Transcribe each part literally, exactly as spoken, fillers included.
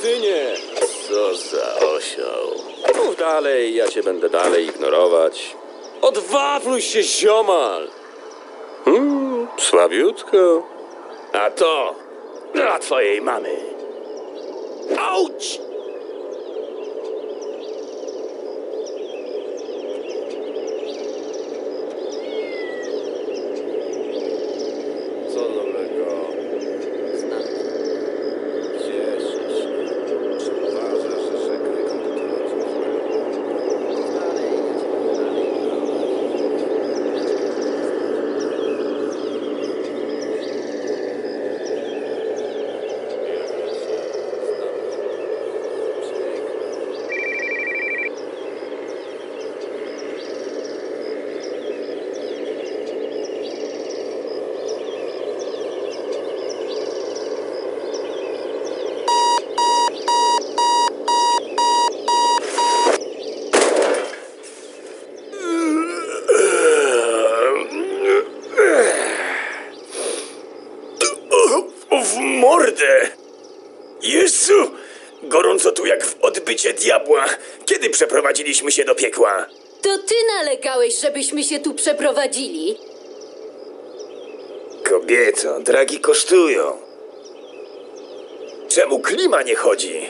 kretynie! Co za osioł. Mów dalej, ja cię będę dalej ignorować. Odwafluj się, ziomal! Hmm, słabiutko. A to dla twojej mamy. Auć! Jezu! Gorąco tu jak w odbycie diabła, kiedy przeprowadziliśmy się do piekła. To ty nalegałeś, żebyśmy się tu przeprowadzili. Kobieto, dragi kosztują. Czemu klima nie chodzi?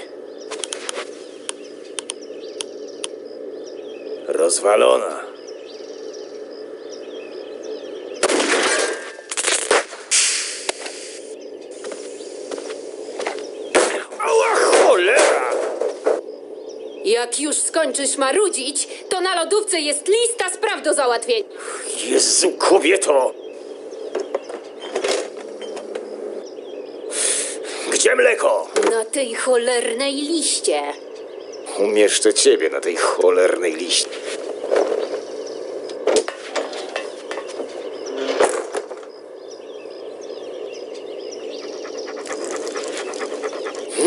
Rozwalona. Jak już skończysz marudzić, to na lodówce jest lista spraw do załatwienia. Jezu, kobieto! Gdzie mleko? Na tej cholernej liście. Umieszczę ciebie na tej cholernej liście.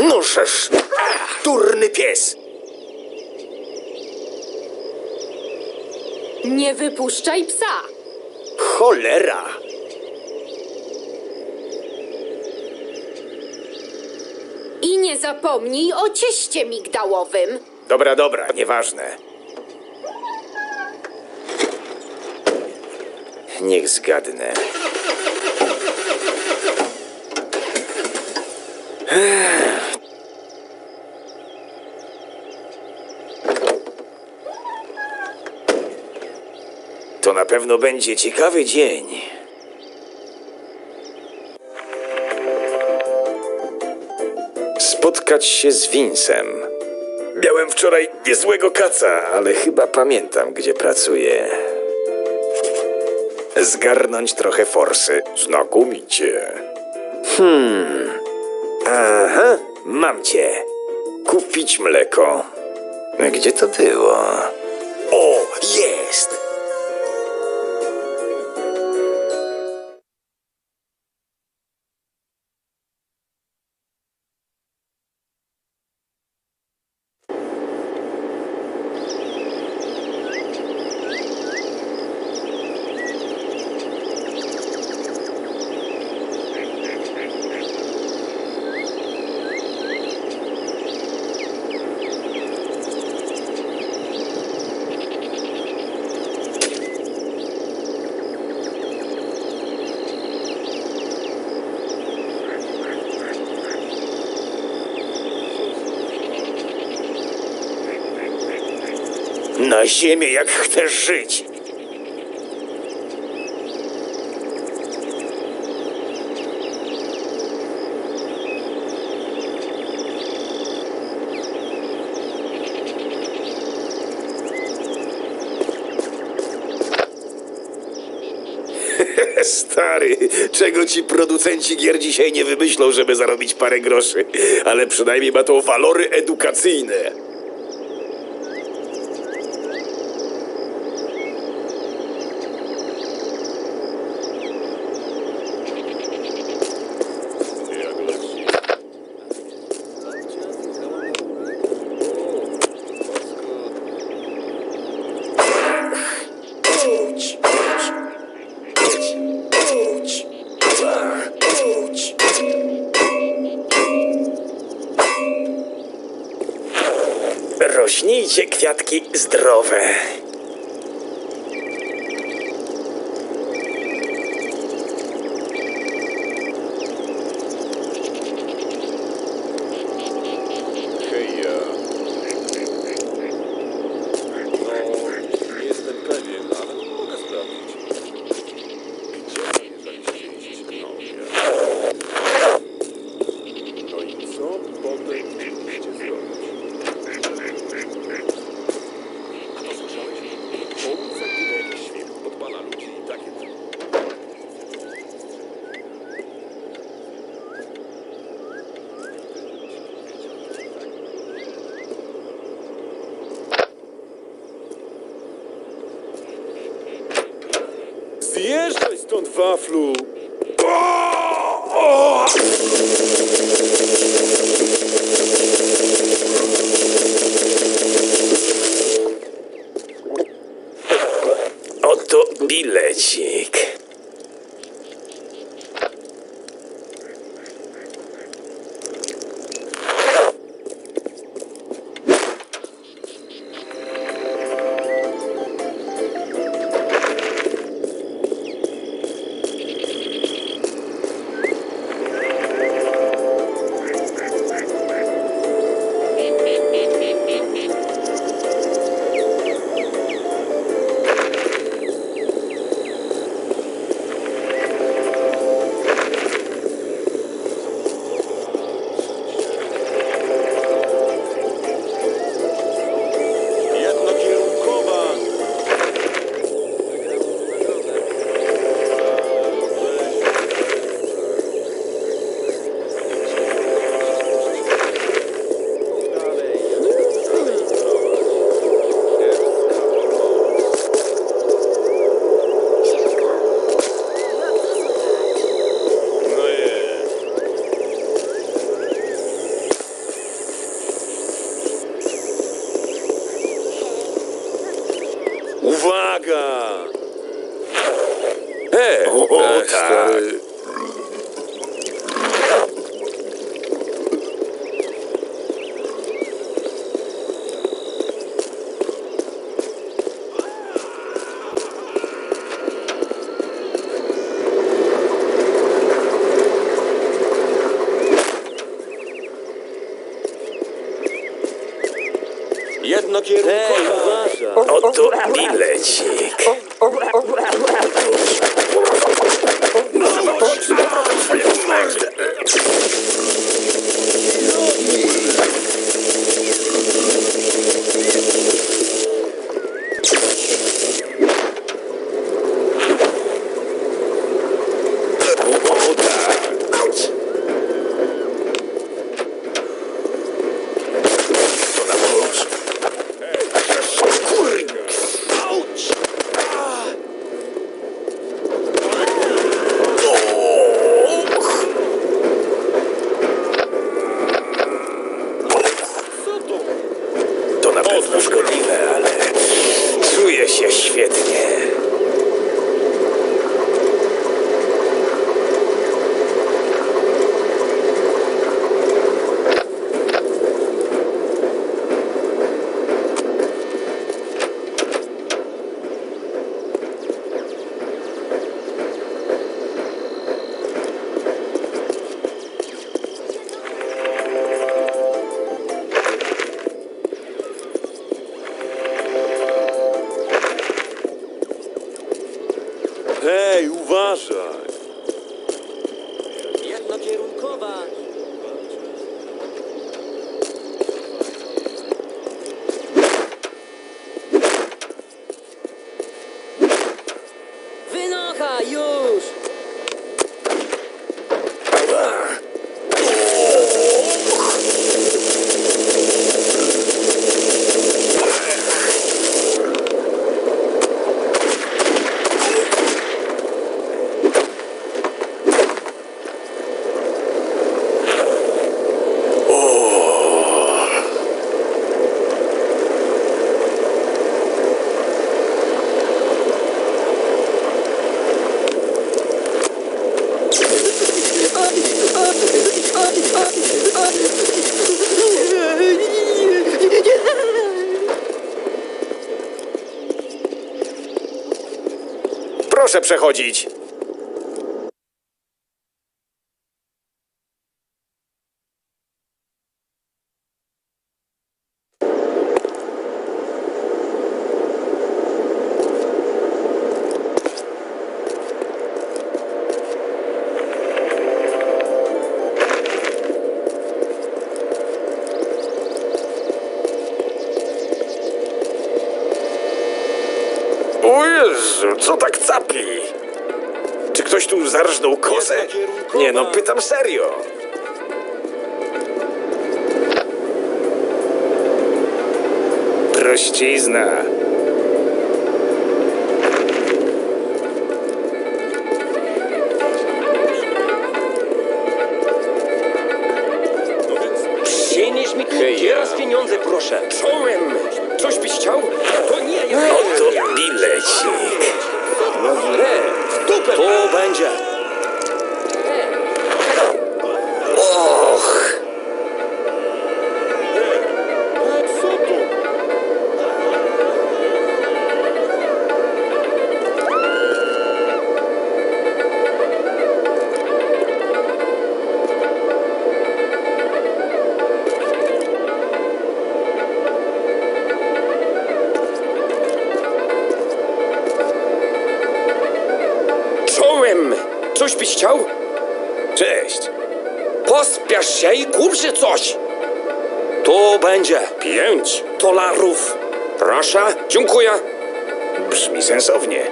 Nożesz! Durny pies! Nie wypuszczaj psa! Cholera! I nie zapomnij o cieście migdałowym. Dobra, dobra, nieważne. Niech zgadnę. To na pewno będzie ciekawy dzień. Spotkać się z Vincem. Miałem wczoraj niezłego kaca, ale chyba pamiętam, gdzie pracuję. Zgarnąć trochę forsy. Znakomicie. Hmm. Aha, mam cię. Kupić mleko. Gdzie to było? O, jest! Na ziemię, jak chcesz żyć. Stary, czego ci producenci gier dzisiaj nie wymyślą, żeby zarobić parę groszy, ale przynajmniej ma to walory edukacyjne. Miejcie kwiatki zdrowe. Zjeżdżaj stąd, waflu! O! O! Oto bilecik. Uwaga! Hej! O, o, tak, stary. Jednokierunkowa. Oto bilecik. Hej, uważaj! Jednokierunkowa! Wynocha już! Proszę przechodzić. Co tak capli? Czy ktoś tu zarżnął kozę? Nie no, pytam serio. Prościzna. Przynieś mi teraz pieniądze, proszę. Czołem! Coś byś chciał? To nie jest... No to bilecik. No nie, tu będzie. Och. Coś byś chciał? Cześć. Pospiesz się i kup się coś. Tu będzie pięć dolarów. Proszę, dziękuję. Brzmi sensownie.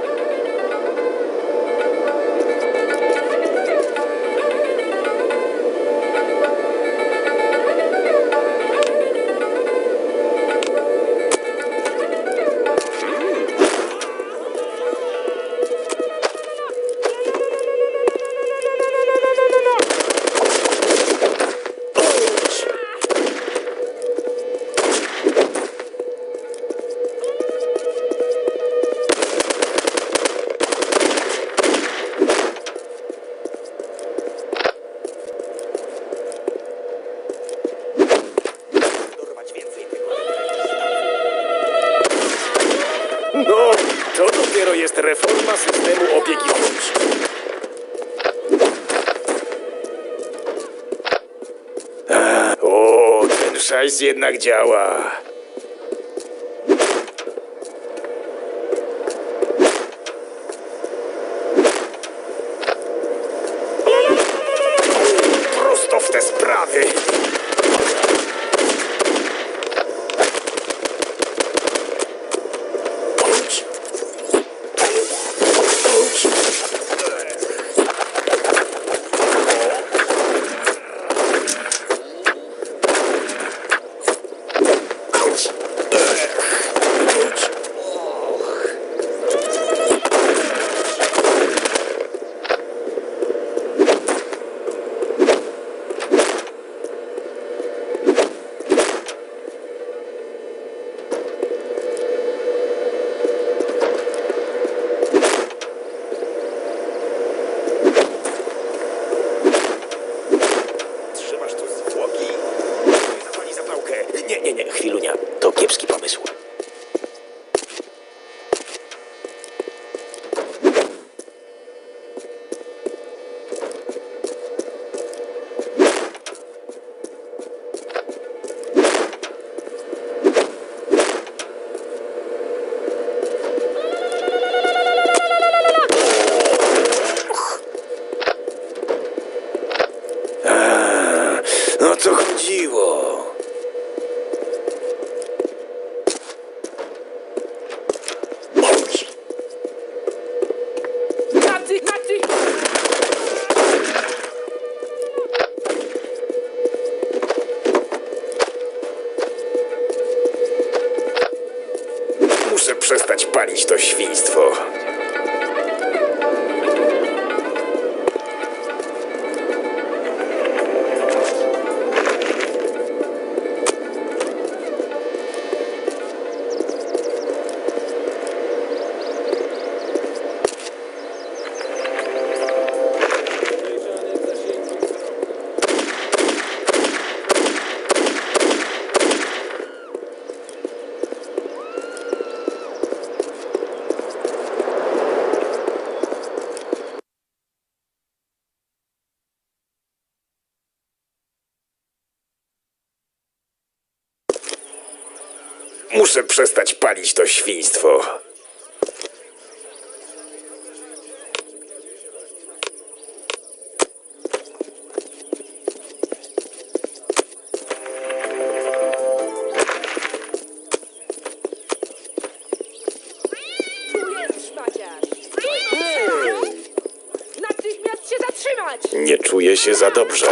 No, to dopiero jest reforma systemu opieki społecznej. O, ten szajs jednak działa. Prosto w te sprawy. Co chodziło? Muszę przestać palić to świństwo. Muszę przestać palić to świństwo. Natychmiast się zatrzymać! Nie czuję się za dobrze.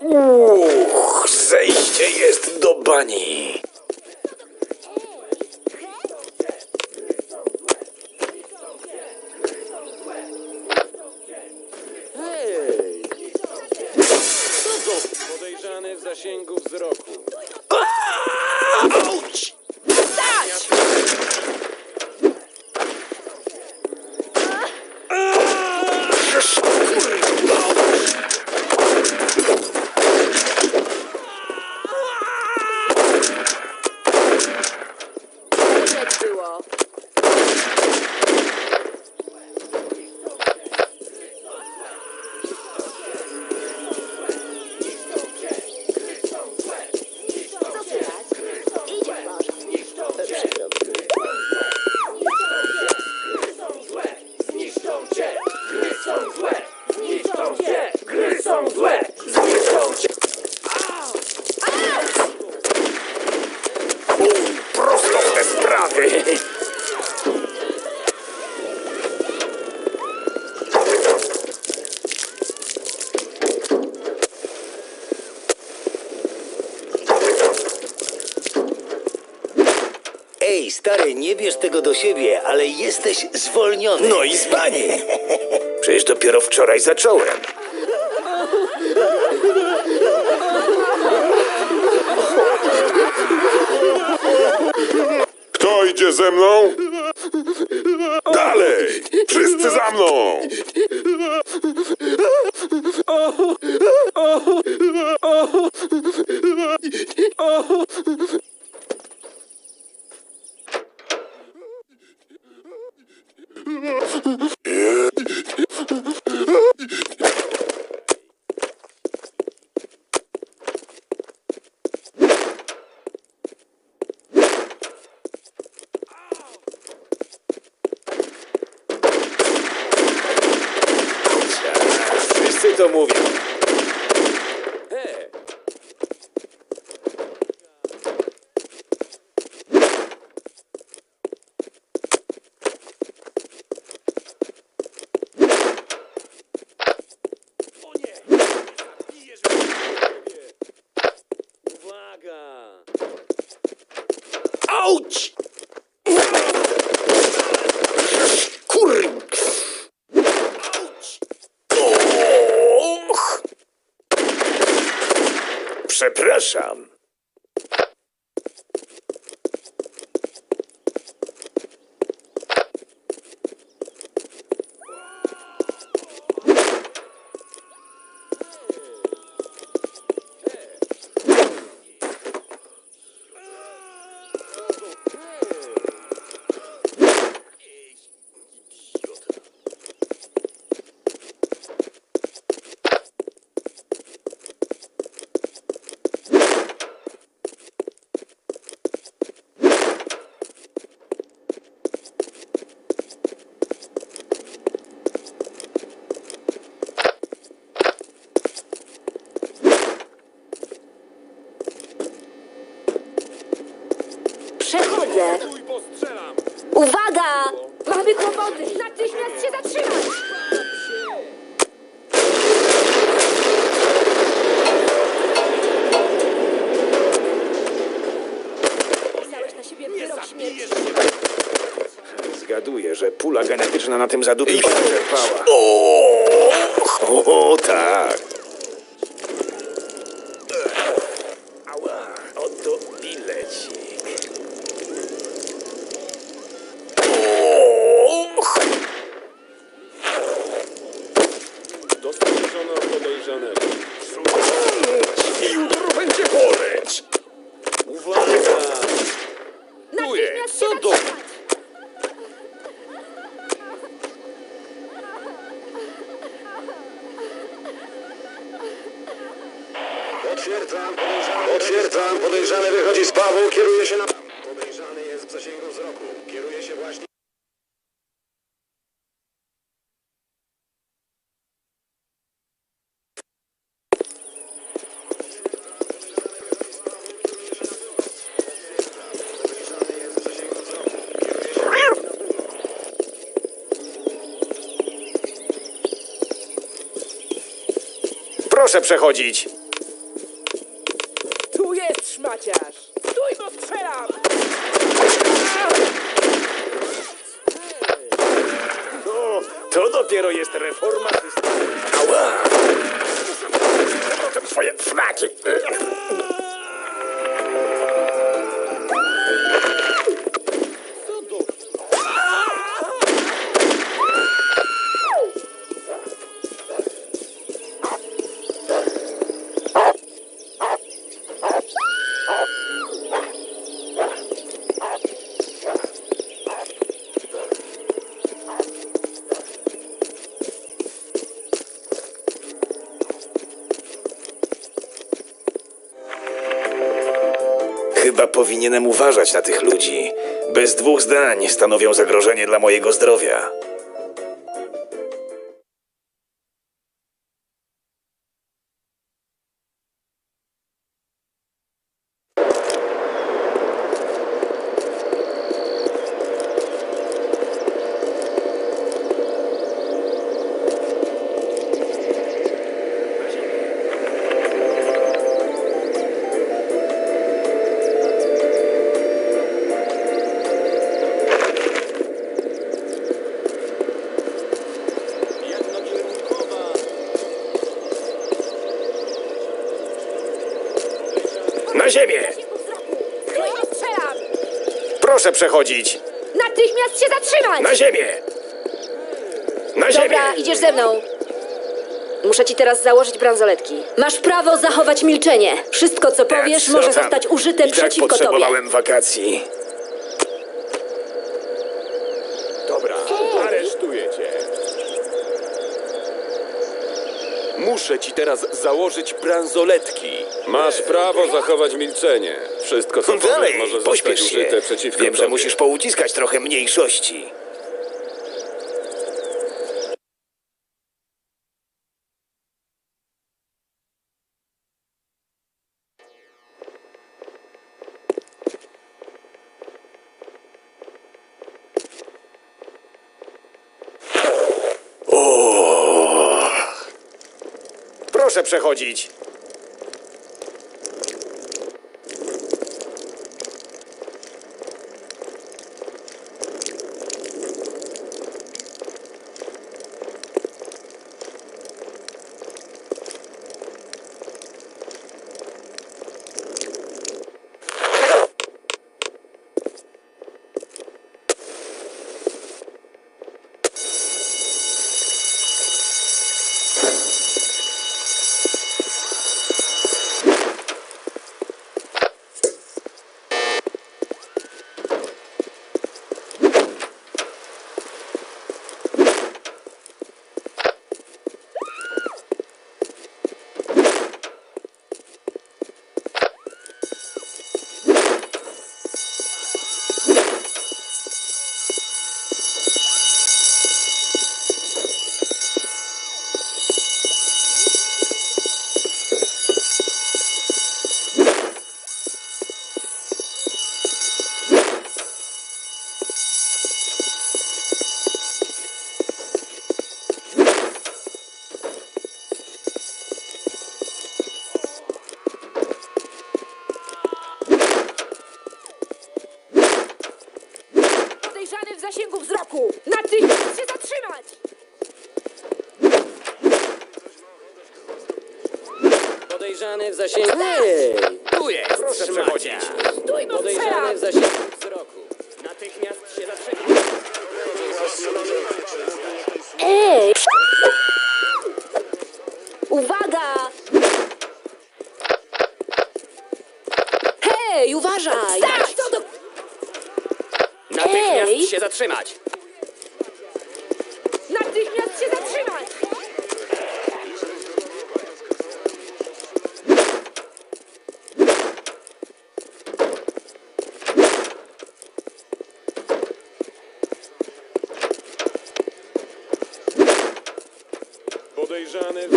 Uch, zejście jest do bani. Podejrzany w zasięgu wzroku. Auć! Stać! Ej, stary, nie bierz tego do siebie, ale jesteś zwolniony. No i z bani. Przecież dopiero wczoraj zacząłem. Kto idzie ze mną? Dalej! Wszyscy za mną! Wszyscy to mówią. Auć! Kur... Auć! Och! Przepraszam. Przechodzę. Uwaga! Mamy kłopoty! Natychmiast się zatrzymać! Pisałeś na siebie wyrok śmierci. Zgaduję, że pula genetyczna na tym zadupiu się czerpała. O, tak! Ała, oto bilecik. I jutro będzie boleć! Uwaga! Natychmiast co do... Potwierdzam, podejrzany, Potwierdzam, podejrzany wychodzi z pubu, kieruje się na... Podejrzany jest w zasięgu wzroku, kieruje się właśnie... Proszę przechodzić. Tu jest szmaciarz. Stój, bo strzelam! No, to dopiero jest reforma systemu. Ała! Zobaczam swoje smaki. Chyba powinienem uważać na tych ludzi. Bez dwóch zdań stanowią zagrożenie dla mojego zdrowia. Na ziemię! Proszę przechodzić! Natychmiast się zatrzymać! Na ziemię! Na Dobra, ziemię! Dobra, idziesz ze mną. Muszę ci teraz założyć bransoletki. Masz prawo zachować milczenie. Wszystko, co powiesz, tak, co może tam? zostać użyte I przeciwko tak potrzebowałem tobie. wakacji. Dobra, aresztuję cię. Muszę ci teraz założyć bransoletki. Masz prawo zachować milczenie. Wszystko, co dalej, powiem, może zostać użyte przeciwko Wiem, tobie. że musisz pouciskać trochę mniejszości. O! Proszę przechodzić. W zasięgu wzroku! Natychmiast się zatrzymać! Podejrzany w zasięgu... Hej! Tu jest! Proszę przechodzić! Stój, bo Podejrzany w zasięgu wzroku! Natychmiast się zatrzymać! Ej! Uwaga! Hej, uważaj! Stać! Natychmiast się zatrzymać! Natychmiast się zatrzymać! podejrzany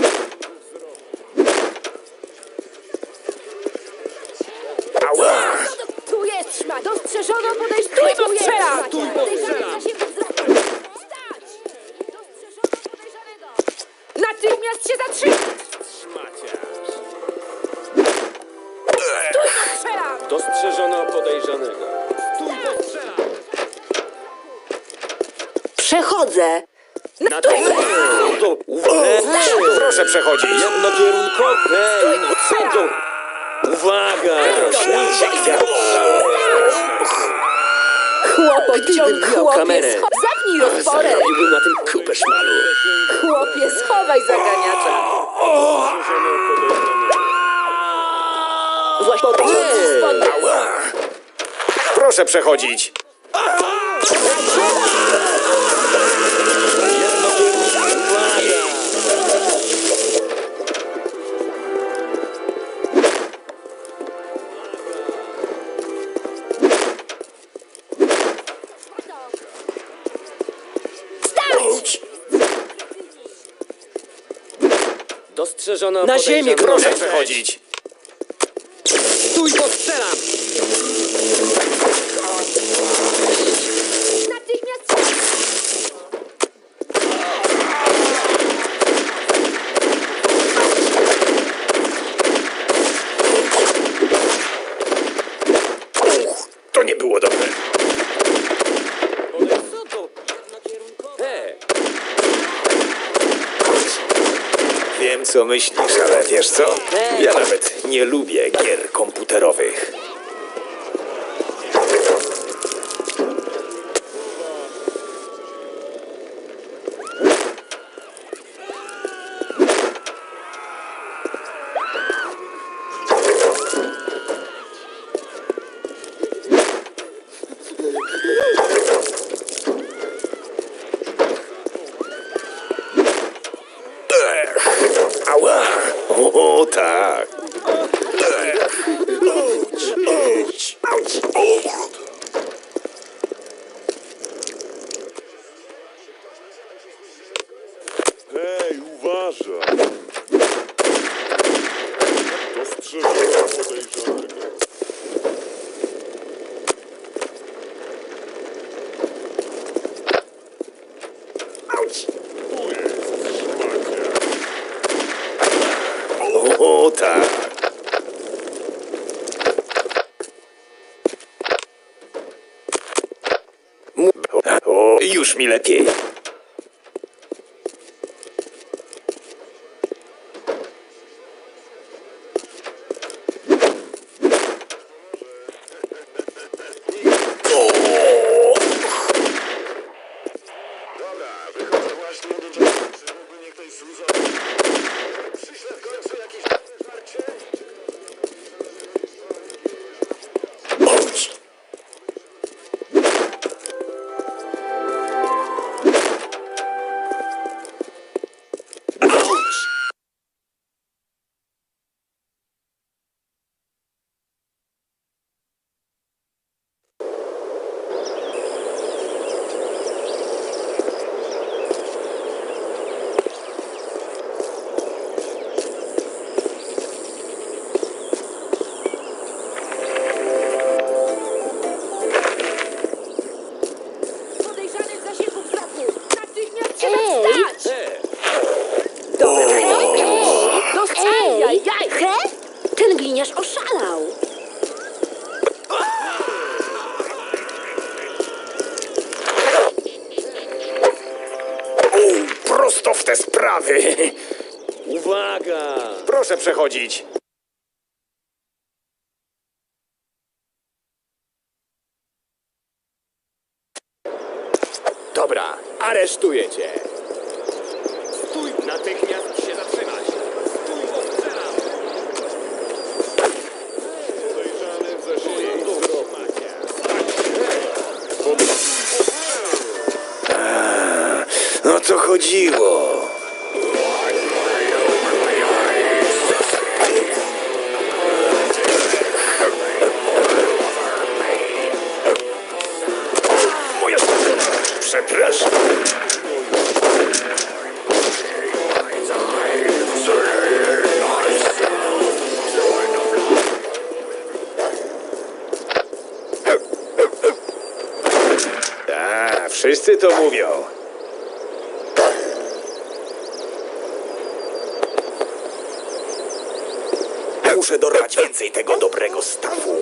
Ała! Tu jest szmat! Dostrzeżono podejrzany! Tu jest strzela! Tu jest Natychmiast się zatrzymaj! Szmaciarz! Stój, strzela! Dostrzeżono podejrzanego. Stój, strzela! Przechodzę! Natychmiast! Proszę przechodzić! Jednokierunkowy! Uwaga! Chłopot ciąg, chłopie, zapnij rozporę! Zarobiłbym na tym kupę szmalu. Chłopie, schowaj zaganiacza! Właśnie proszę przechodzić! Na ziemię, proszę przechodzić! Stój, bo strzelam! Natychmiast! Uch, to nie było dobre! Wiem, co myślisz, ale wiesz co? Ja nawet nie lubię gier komputerowych. Już mi lepiej. Uwaga! Proszę przechodzić! Dobra, aresztuję cię! Stój! Natychmiast się zatrzymać! Stój, bo strzelam! Podejrzany w zasięgu wzroku. No to chodziło! Przepraszam. Wszyscy to mówią. Muszę dorwać więcej tego dobrego stawu.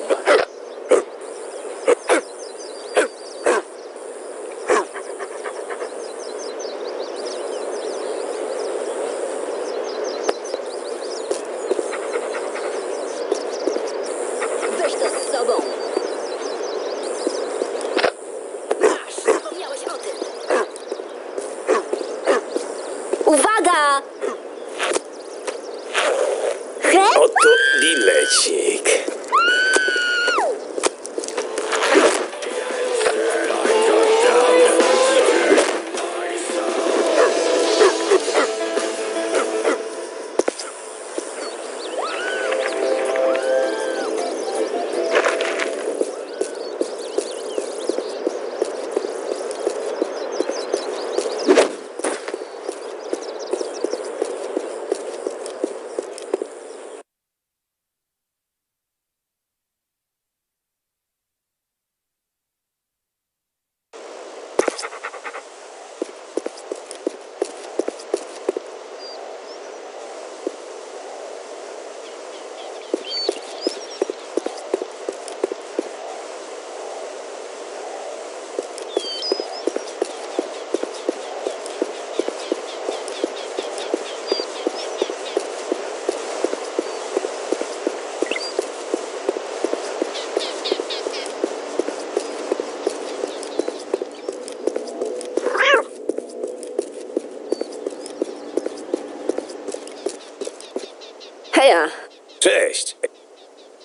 Cześć.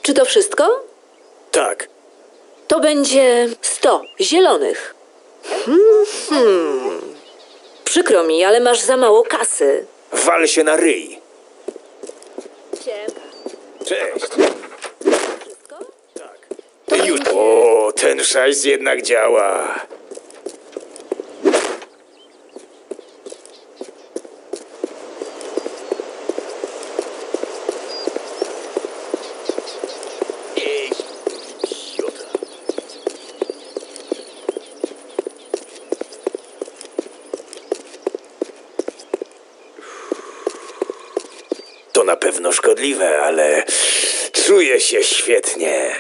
Czy to wszystko? Tak. To będzie sto zielonych. Hmm, hmm. Przykro mi, ale masz za mało kasy. Wal się na ryj. Cześć. Wszystko? Tak. To będzie... O, ten szajs jednak działa. No szkodliwe, ale czuję się świetnie.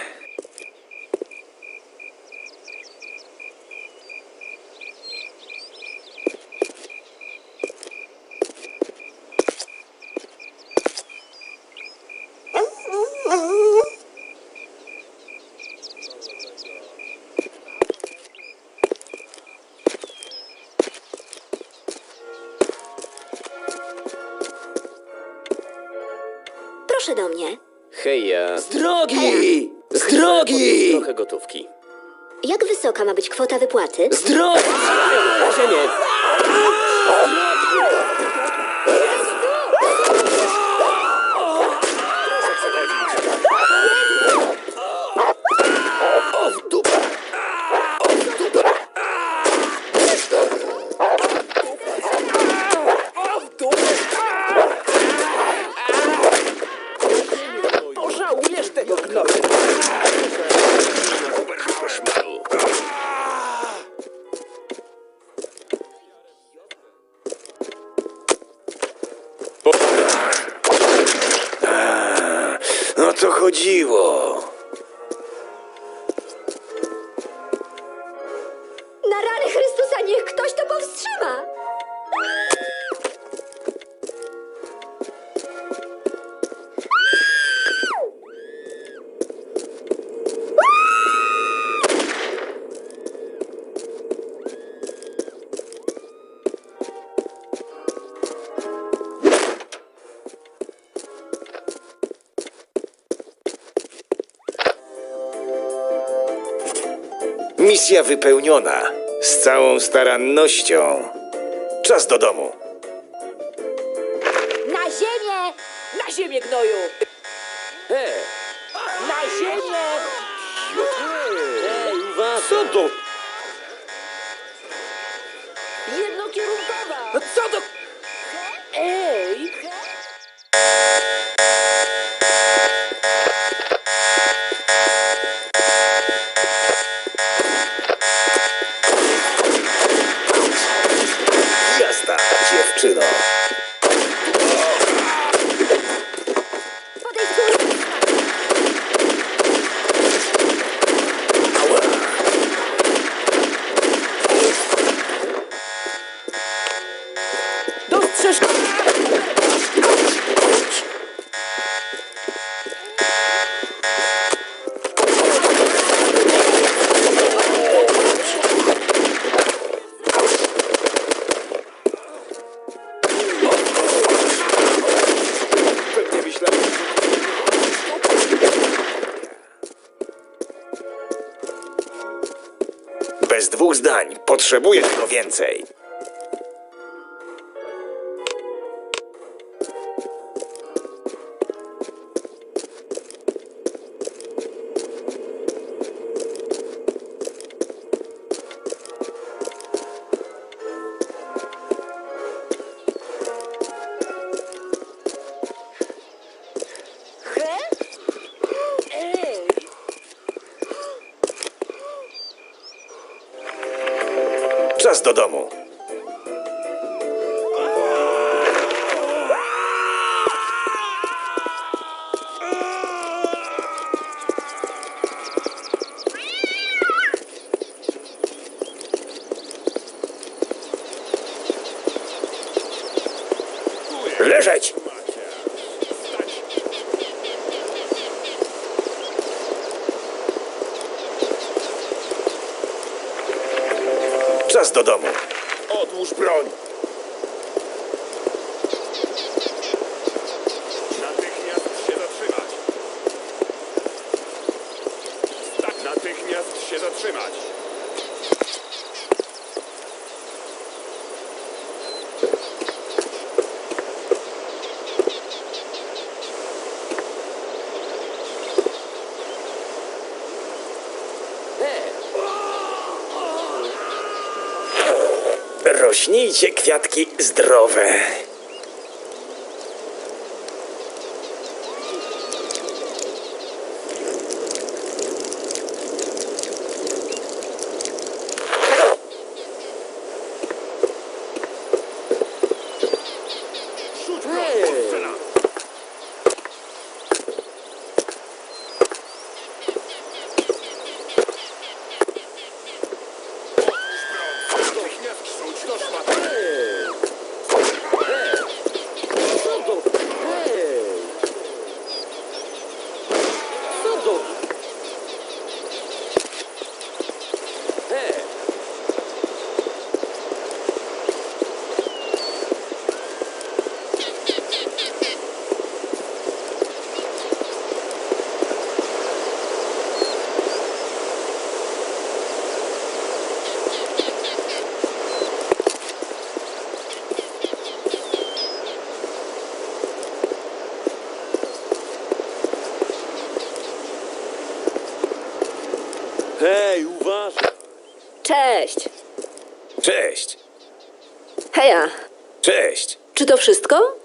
Do mnie. Hej, ja... Z drogi! Z drogi! Trochę gotówki. Jak wysoka ma być kwota wypłaty? Z drogi! Ziemię! Na rany Chrystusa, niech ktoś to powstrzyma! Misja wypełniona, z całą starannością. Czas do domu. Na ziemię! Na ziemię, gnoju! He! Na ziemię! Hej, uwaga! Co do... Jednokierunkowa! No co do... Ej! bez dwóch zdań. Potrzebuję tego więcej. Czas do domu. Leżeć! Czas do domu. Odłóż broń. Natychmiast się zatrzymać. Tak, natychmiast się zatrzymać. Rośnijcie kwiatki zdrowe. Hej, uważaj! Cześć! Cześć! Heja! Cześć! Czy to wszystko?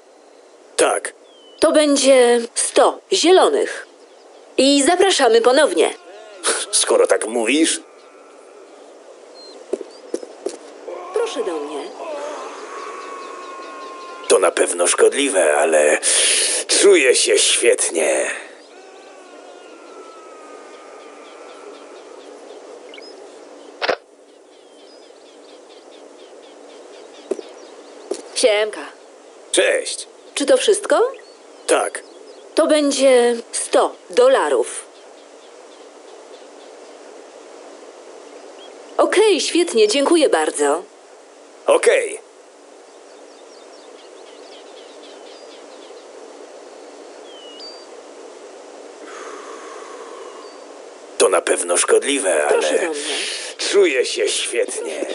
Tak. To będzie sto zielonych. I zapraszamy ponownie. Skoro tak mówisz... Proszę do mnie. To na pewno szkodliwe, ale czuję się świetnie. Siemka. Cześć. Czy to wszystko? Tak. To będzie sto dolarów. Okej, świetnie, dziękuję bardzo. Okej. To na pewno szkodliwe, ale czuję się świetnie.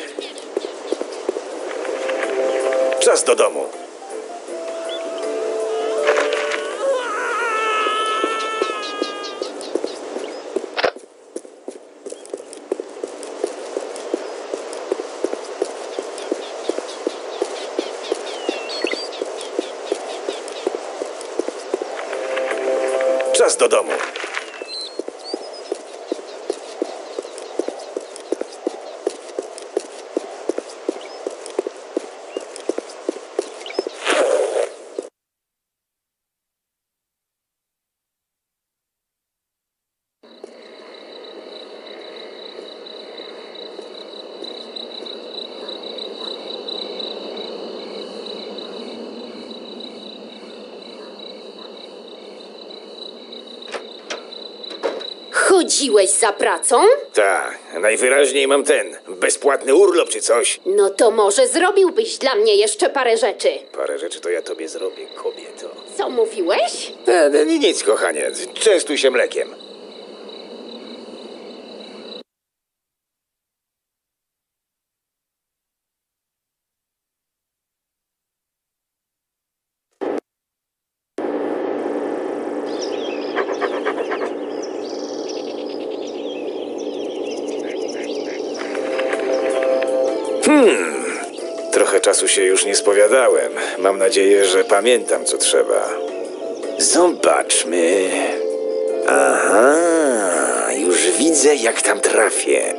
Czas do domu. Czas do domu. Chodziłeś za pracą? Tak, najwyraźniej mam ten, bezpłatny urlop czy coś. No to może zrobiłbyś dla mnie jeszcze parę rzeczy. Parę rzeczy to ja tobie zrobię, kobieto. Co mówiłeś? E, nic, kochanie, częstuj się mlekiem. Hmm, trochę czasu się już nie spowiadałem. Mam nadzieję, że pamiętam, co trzeba. Zobaczmy. Aha, już widzę, jak tam trafię.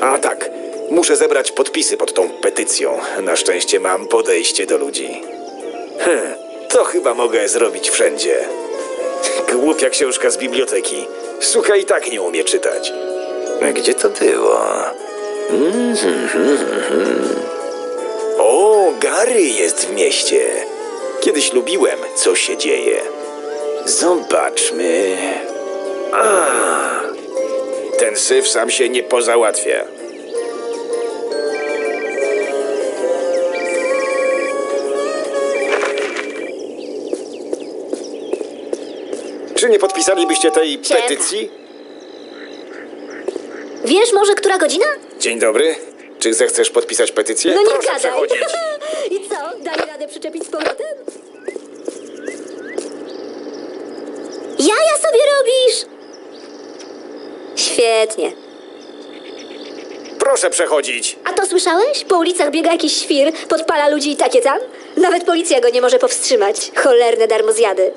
A tak, muszę zebrać podpisy pod tą petycją. Na szczęście mam podejście do ludzi. Hm, to chyba mogę zrobić wszędzie. Głupia książka z biblioteki. Suka i tak nie umie czytać. Gdzie to było? O, Gary jest w mieście. Kiedyś lubiłem, co się dzieje. Zobaczmy. A, ten syf sam się nie pozałatwia. Czy nie podpisalibyście tej Szef. petycji? Wiesz może, która godzina? Dzień dobry. Czy zechcesz podpisać petycję? No nie Proszę gadaj. I co? Dali radę przyczepić z powrotem? Jaja sobie robisz! Świetnie. Proszę przechodzić. A to słyszałeś? Po ulicach biega jakiś świr, podpala ludzi i takie tam. Nawet policja go nie może powstrzymać. Cholerne darmozjady.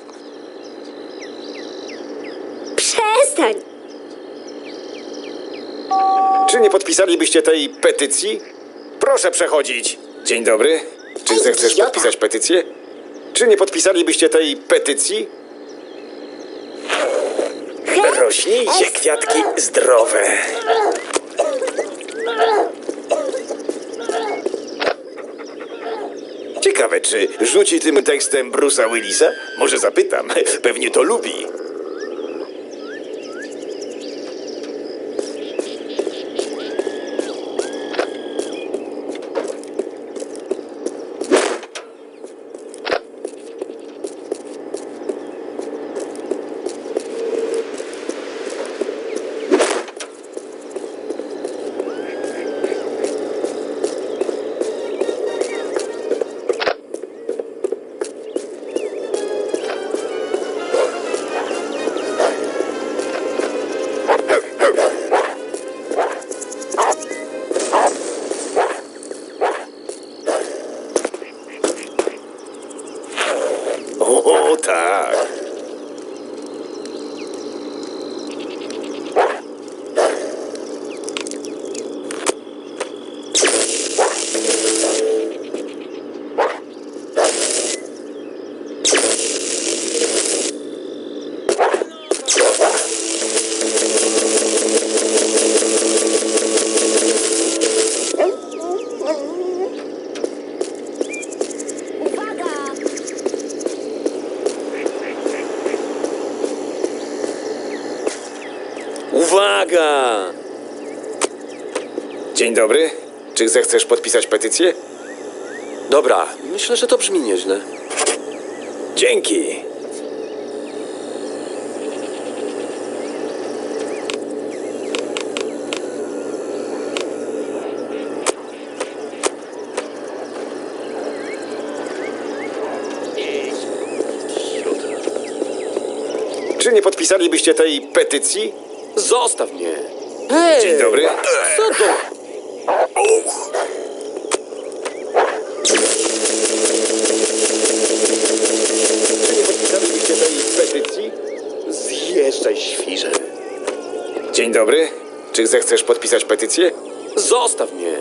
Przestań! Czy nie podpisalibyście tej petycji? Proszę przechodzić. Dzień dobry. Czy Ej, zechcesz idiota. podpisać petycję? Czy nie podpisalibyście tej petycji? Rośnijcie kwiatki zdrowe. Ciekawe, czy rzuci tym tekstem Bruce'a Willisa? Może zapytam. Pewnie to lubi. Uwaga! Dzień dobry. Czy zechcesz podpisać petycję? Dobra, myślę, że to brzmi nieźle. Dzięki. Czy nie podpisalibyście tej petycji? Zostaw mnie! Hej! Dzień dobry! Co to? Uch. Czy nie podpisalibyście tej petycji? Zjeżdżaj, świrze! Dzień dobry! Czy zechcesz podpisać petycję? Zostaw mnie!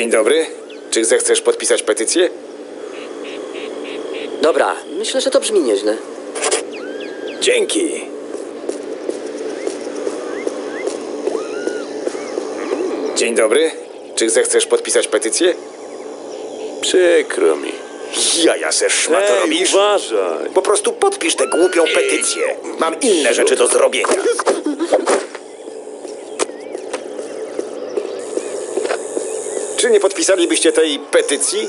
Dzień dobry. Czy zechcesz podpisać petycję? Dobra, myślę, że to brzmi nieźle. Dzięki. Dzień dobry. Czy zechcesz podpisać petycję? Przykro mi. Jaja se szmato Ej, robisz? uważaj. Po prostu podpisz tę głupią petycję. Mam inne rzeczy do zrobienia. Czy nie podpisalibyście tej petycji?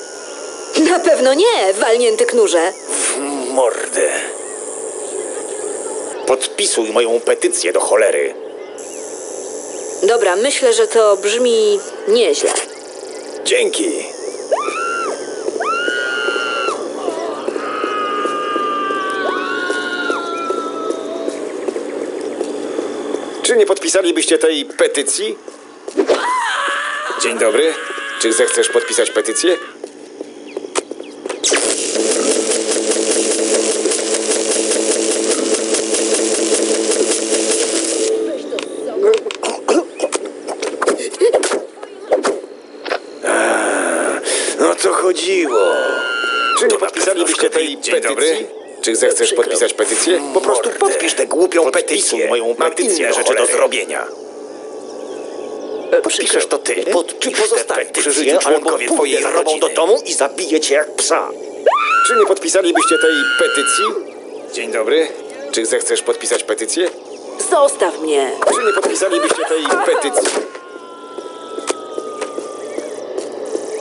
Na pewno nie, walnięty knurze. W mordę. Podpisuj moją petycję do cholery. Dobra, myślę, że to brzmi nieźle. Dzięki. Czy nie podpisalibyście tej petycji? Dzień dobry. Czy zechcesz podpisać petycję? No to chodziło. Czy nie podpisalibyście tej petycji? Czy zechcesz podpisać petycję? Po prostu podpisz tę głupią petycję. Moją petycję rzeczy do zrobienia. Podpiszesz to ty. Podpisz tę petycję, albo pójdę z rodą do domu i zabiję cię jak psa. Czy nie podpisalibyście tej petycji? Dzień dobry. Czy zechcesz podpisać petycję? Zostaw mnie. Czy nie podpisalibyście tej petycji?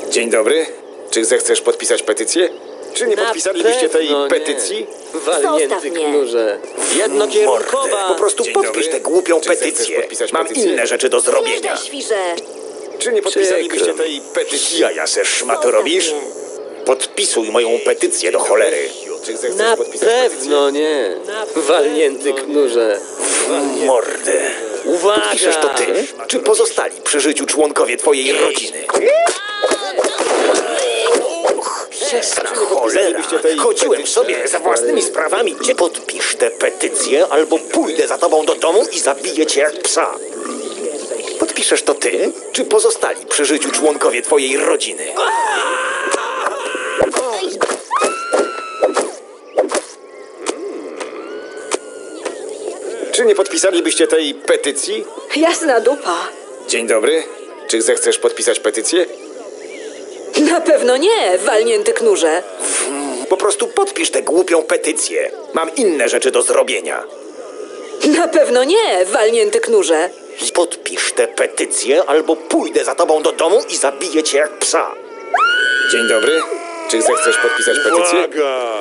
Dzień dobry. Czy zechcesz podpisać petycję? Czy nie podpisalibyście tej petycji? Walnięty knurze. Jednokierunkowa. Po prostu podpisz tę głupią petycję. Mam inne rzeczy do zrobienia. Czy nie podpisalibyście tej petycji? Jaja se szmato robisz? Podpisuj moją petycję do cholery. Na pewno nie. Walnięty knurze. W mordę. Uwaga! Podpiszesz to ty, czy pozostali przy życiu członkowie twojej rodziny? Jasna cholera, chodziłem sobie za własnymi sprawami. Cię podpisz tę petycję, albo pójdę za tobą do domu i zabiję cię jak psa. Podpiszesz to ty, czy pozostali przy życiu członkowie twojej rodziny? Czy nie podpisalibyście tej petycji? Jasna dupa. Dzień dobry. Czy zechcesz podpisać petycję? Na pewno nie, walnięty knurze. Po prostu podpisz tę głupią petycję. Mam inne rzeczy do zrobienia. Na pewno nie, walnięty knurze. Podpisz tę petycję, albo pójdę za tobą do domu i zabiję cię jak psa. Dzień dobry. Czy zechcesz podpisać petycję? Uwaga!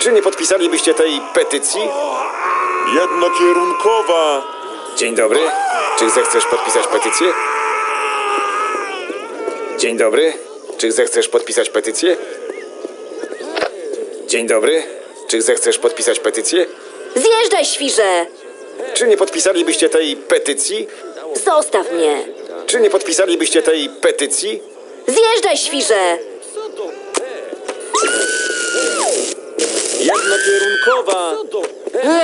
Czy nie podpisalibyście tej petycji? Jednokierunkowa. Dzień dobry. Czy zechcesz podpisać petycję? Dzień dobry. Czy zechcesz podpisać petycję? Dzień dobry. Czy zechcesz podpisać petycję? Zjeżdżaj, świrze! Czy nie podpisalibyście tej petycji? Zostaw mnie. Czy nie podpisalibyście tej petycji? Zjeżdżaj, świrze! Jednokierunkowa.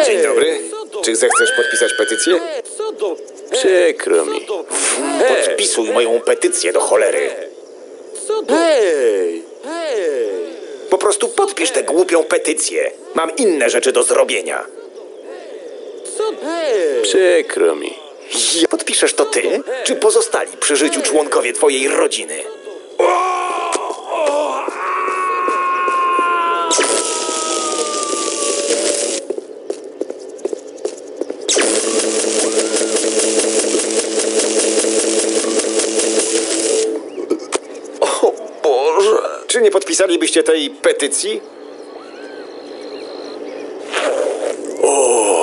Dzień dobry. Czy zechcesz podpisać petycję? Przykro mi. Podpisuj moją petycję do cholery. Hej! Po prostu podpisz tę głupią petycję. Mam inne rzeczy do zrobienia. Przykro mi. Podpiszesz to ty, czy pozostali przy życiu członkowie twojej rodziny? Czy nie podpisalibyście tej petycji? O!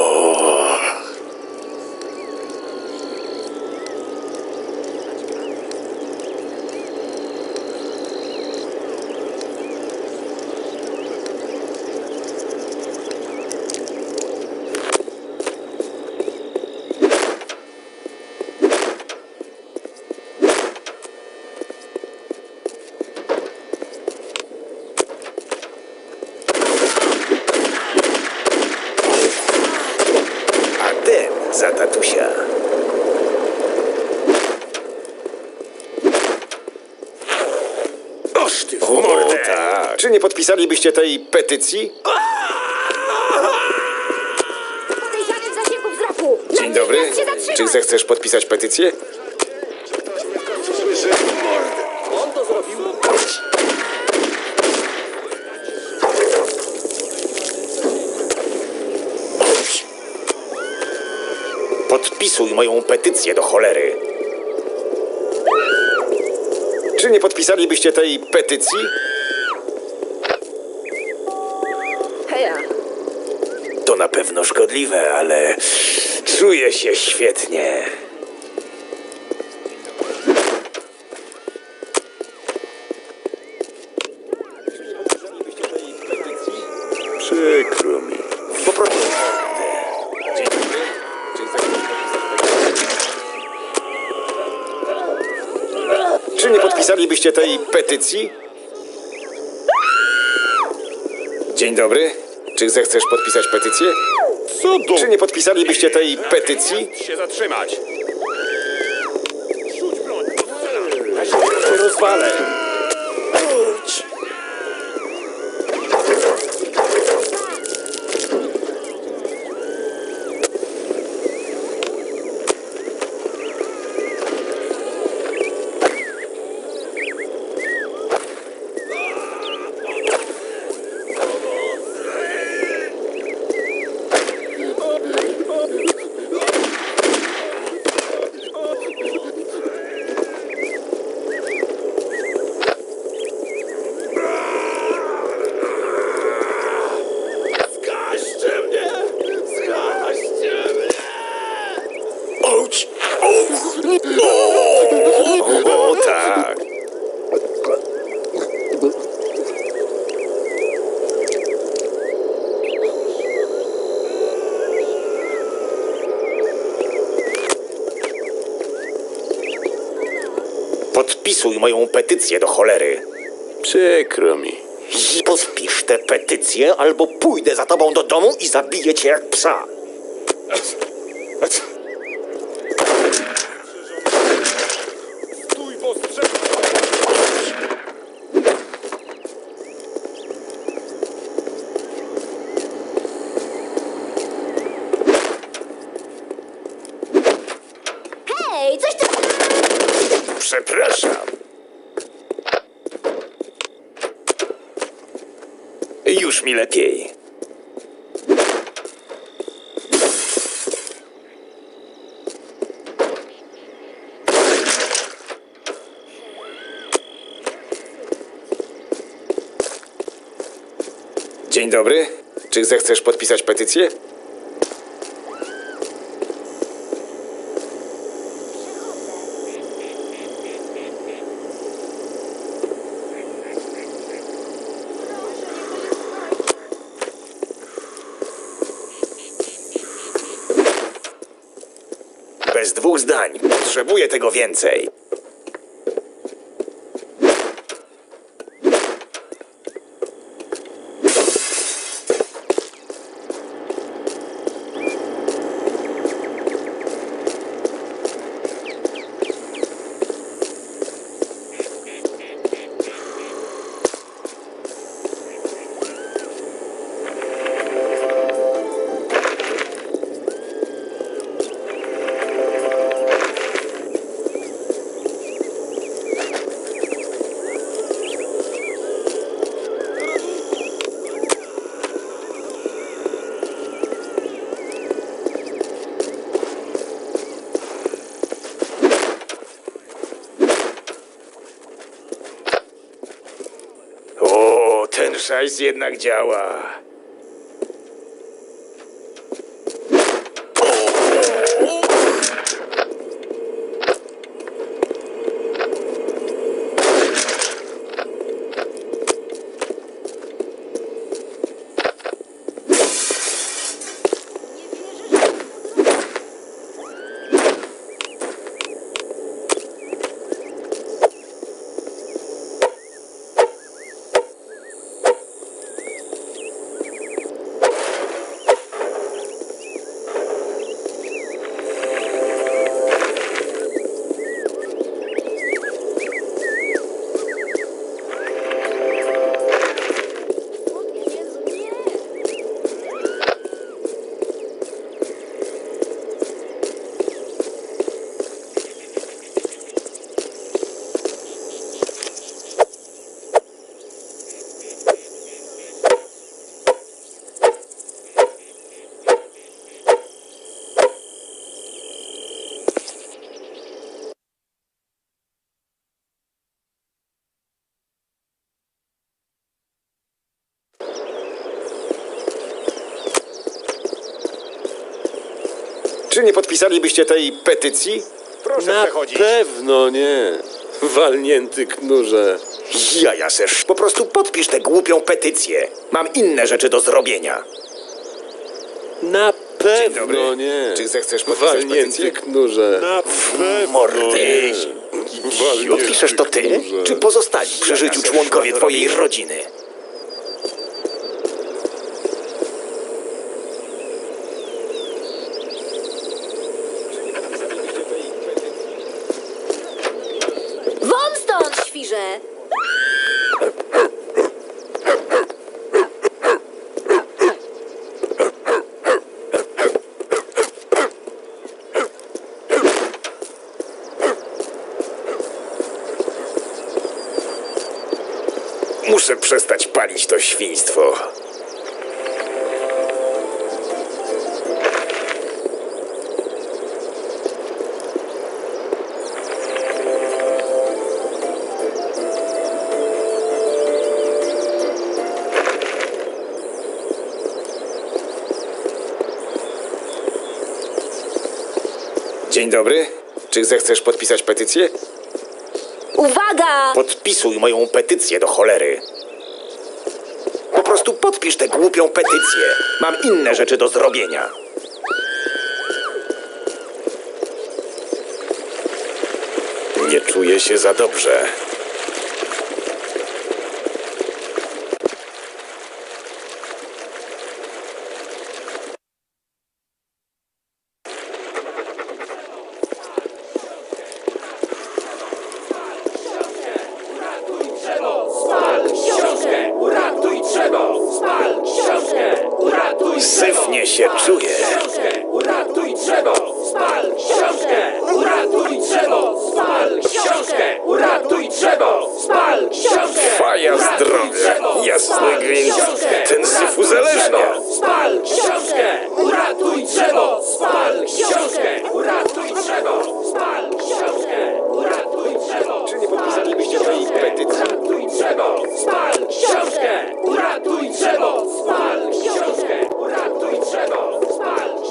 za tatusia. Oż ty w mordę! O, tak. Czy nie podpisalibyście tej petycji? Podejrzany zasięgów wzroku! Dzień dobry. Czy zechcesz podpisać petycję? Podpisuj moją petycję do cholery. Czy nie podpisalibyście tej petycji? Heja. To na pewno szkodliwe, ale czuję się świetnie. Przykro mi. Po prostu. Czy nie podpisalibyście tej petycji? Dzień dobry. Czy zechcesz podpisać petycję? Co? Czy nie podpisalibyście tej petycji? Się zatrzymać. Rzuć broń. Rozwalę. Podpisuj moją petycję do cholery. Przykro mi. Podpisz tę petycję, albo pójdę za tobą do domu i zabiję cię jak psa. Hej, coś ty... Przepraszam. Już mi lepiej. Dzień dobry. Czy zechcesz podpisać petycję? Bez dwóch zdań. Potrzebuję tego więcej. Ten szajs jednak działa. Czy nie podpisalibyście tej petycji? Proszę na przechodzić. Na pewno nie. Walnięty knurze. Jaja sesz. Po prostu podpisz tę głupią petycję. Mam inne rzeczy do zrobienia. Na pewno nie. Czy zechcesz podpisać petycję? Walnięty knurze. Na pewno nie. Podpiszesz to ty? Knurze. Czy pozostali przy życiu członkowie twojej rodziny? Muszę przestać palić to świństwo. Dzień dobry. Czy zechcesz podpisać petycję? Uwaga! Podpisuj moją petycję do cholery. Po prostu podpisz tę głupią petycję. Mam inne rzeczy do zrobienia. Nie czuję się za dobrze.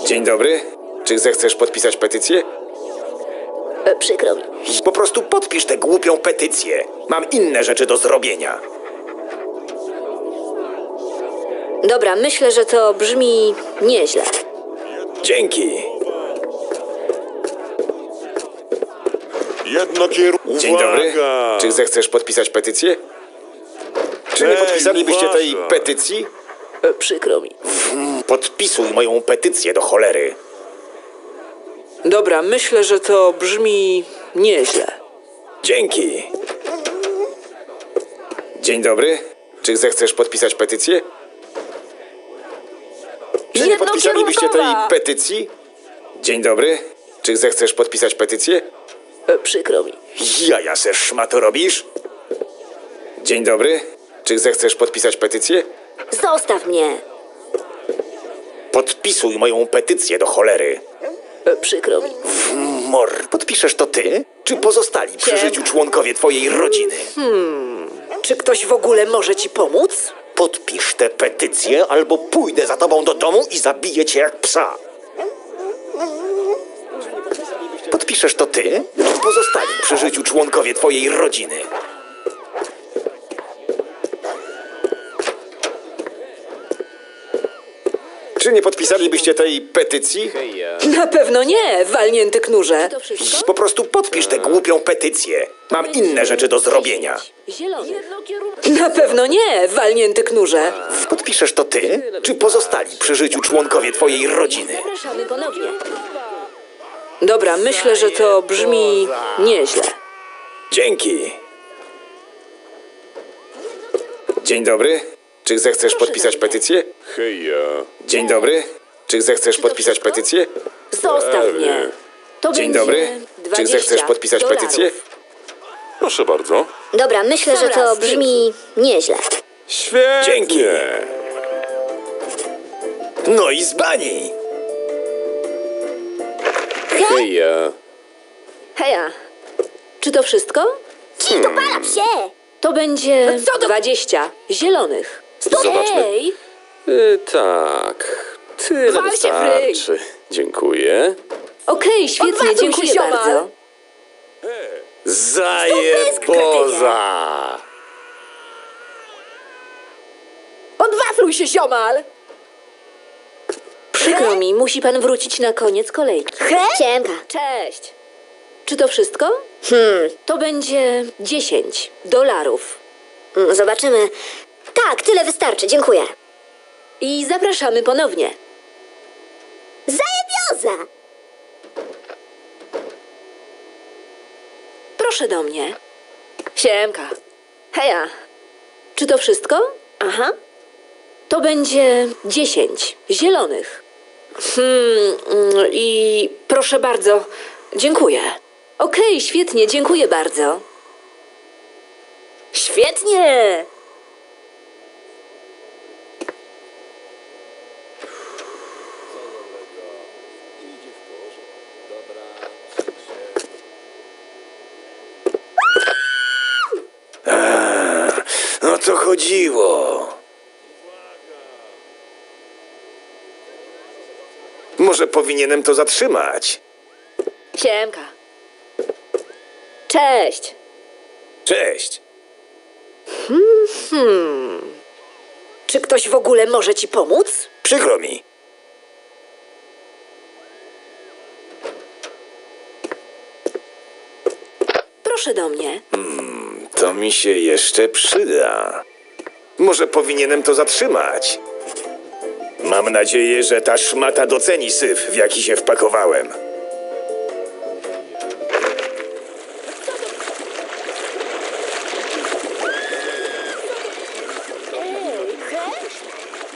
Dzień dobry. Czy zechcesz podpisać petycję? E, przykro mi. Po prostu podpisz tę głupią petycję. Mam inne rzeczy do zrobienia. Dobra, myślę, że to brzmi nieźle. Dzięki. Jedno kierunkowe. Dzień dobry. Czy zechcesz podpisać petycję? Czy nie podpisalibyście tej petycji? E, przykro mi. Podpisuj moją petycję do cholery. Dobra, myślę, że to brzmi nieźle. Dzięki. Dzień dobry. Czy zechcesz podpisać petycję? Czy nie podpisalibyście tej petycji? Dzień dobry. Czy zechcesz podpisać petycję? E, przykro mi. Jaja se szmato robisz? Dzień dobry. Czy zechcesz podpisać petycję? Zostaw mnie. Podpisuj moją petycję do cholery. E, przykro mi. W mor... Podpiszesz to ty? Czy pozostali przy życiu członkowie twojej rodziny? Hmm... Czy ktoś w ogóle może ci pomóc? Podpisz tę petycję, albo pójdę za tobą do domu i zabiję cię jak psa. Podpiszesz to ty? Czy pozostali przy życiu członkowie twojej rodziny? Czy nie podpisalibyście tej petycji? Na pewno nie, walnięty knurze. Po prostu podpisz tę głupią petycję. Mam inne rzeczy do zrobienia. Na pewno nie, walnięty knurze. Podpiszesz to ty? Czy pozostali przy życiu członkowie twojej rodziny? Dobra, myślę, że to brzmi nieźle. Dzięki. Dzień dobry. Czy zechcesz podpisać petycję? Heja. Dzień dobry. Czy zechcesz podpisać petycję? Zostaw mnie. Dzień dobry. Czy zechcesz podpisać petycję? Proszę bardzo. Dobra, myślę, że to brzmi nieźle. Świetnie. Dzięki. No i z bani. Heja. Heja. Czy to wszystko? Ci to para się. To będzie dwadzieścia zielonych. Zobaczmy. Ej. Yy, tak, Tyle wystarczy. Dziękuję. Okej, okay, świetnie, dziękuję bardzo. Zajeboza! Odwafluj się, ziomal! Przykro mi, musi pan wrócić na koniec kolejki. Siemka. Cześć. Czy to wszystko? Hmm. To będzie dziesięć dolarów. Zobaczymy. Tak, tyle wystarczy, dziękuję. I zapraszamy ponownie. Zajebioza! Proszę do mnie. Siemka. Heja. Czy to wszystko? Aha. To będzie dziesięć zielonych. Hmm, i proszę bardzo, dziękuję. Okej, okay, świetnie, dziękuję bardzo. Świetnie! No to chodziło. Może powinienem to zatrzymać. Siemka. Cześć. Cześć. Hmm, hmm. Czy ktoś w ogóle może ci pomóc? Przykro mi. Proszę do mnie. Hmm, to mi się jeszcze przyda. Może powinienem to zatrzymać. Mam nadzieję, że ta szmata doceni syf, w jaki się wpakowałem.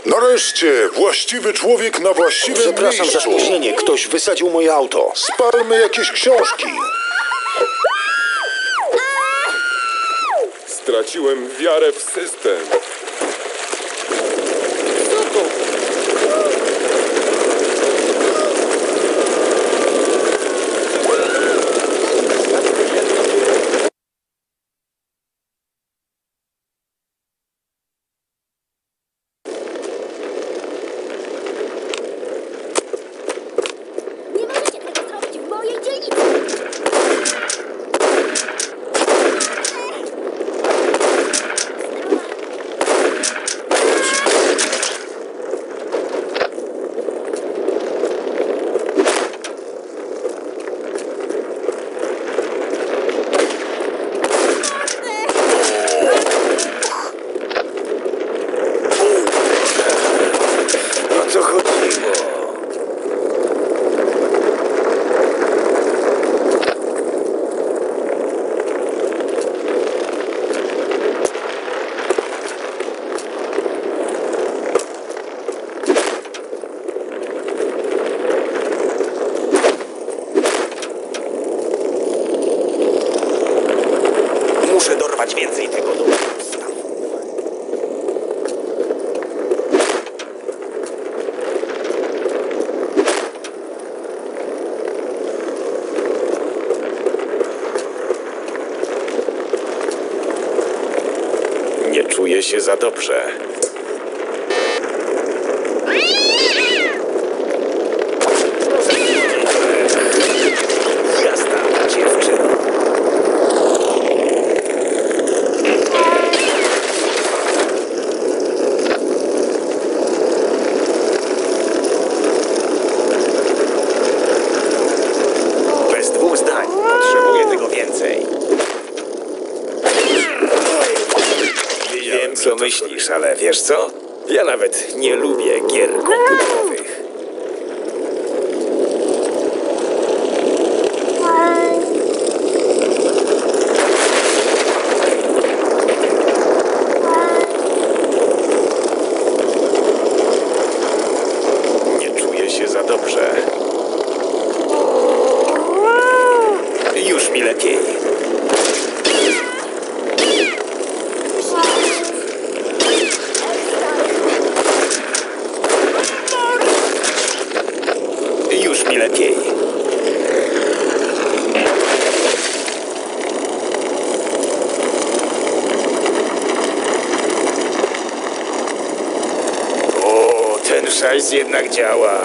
Nareszcie! Właściwy człowiek na właściwym miejscu. Przepraszam za spóźnienie. Ktoś wysadził moje auto. Spalmy jakieś książki. Straciłem wiarę w system. Czuję się za dobrze. Jasna dziewczyna. Bez dwóch zdań. Potrzebuję tego więcej. Co myślisz, ale wiesz co? Ja nawet nie lubię gier komputerowych. Nie czuję się za dobrze. Już mi lepiej. pomysł jednak działa.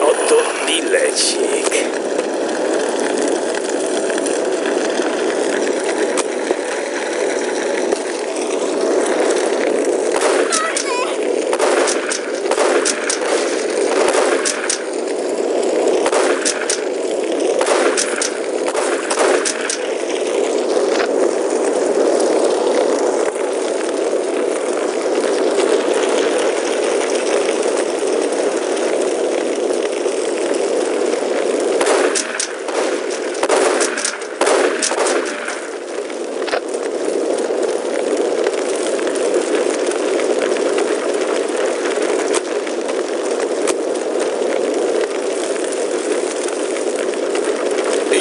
Oto bilecik.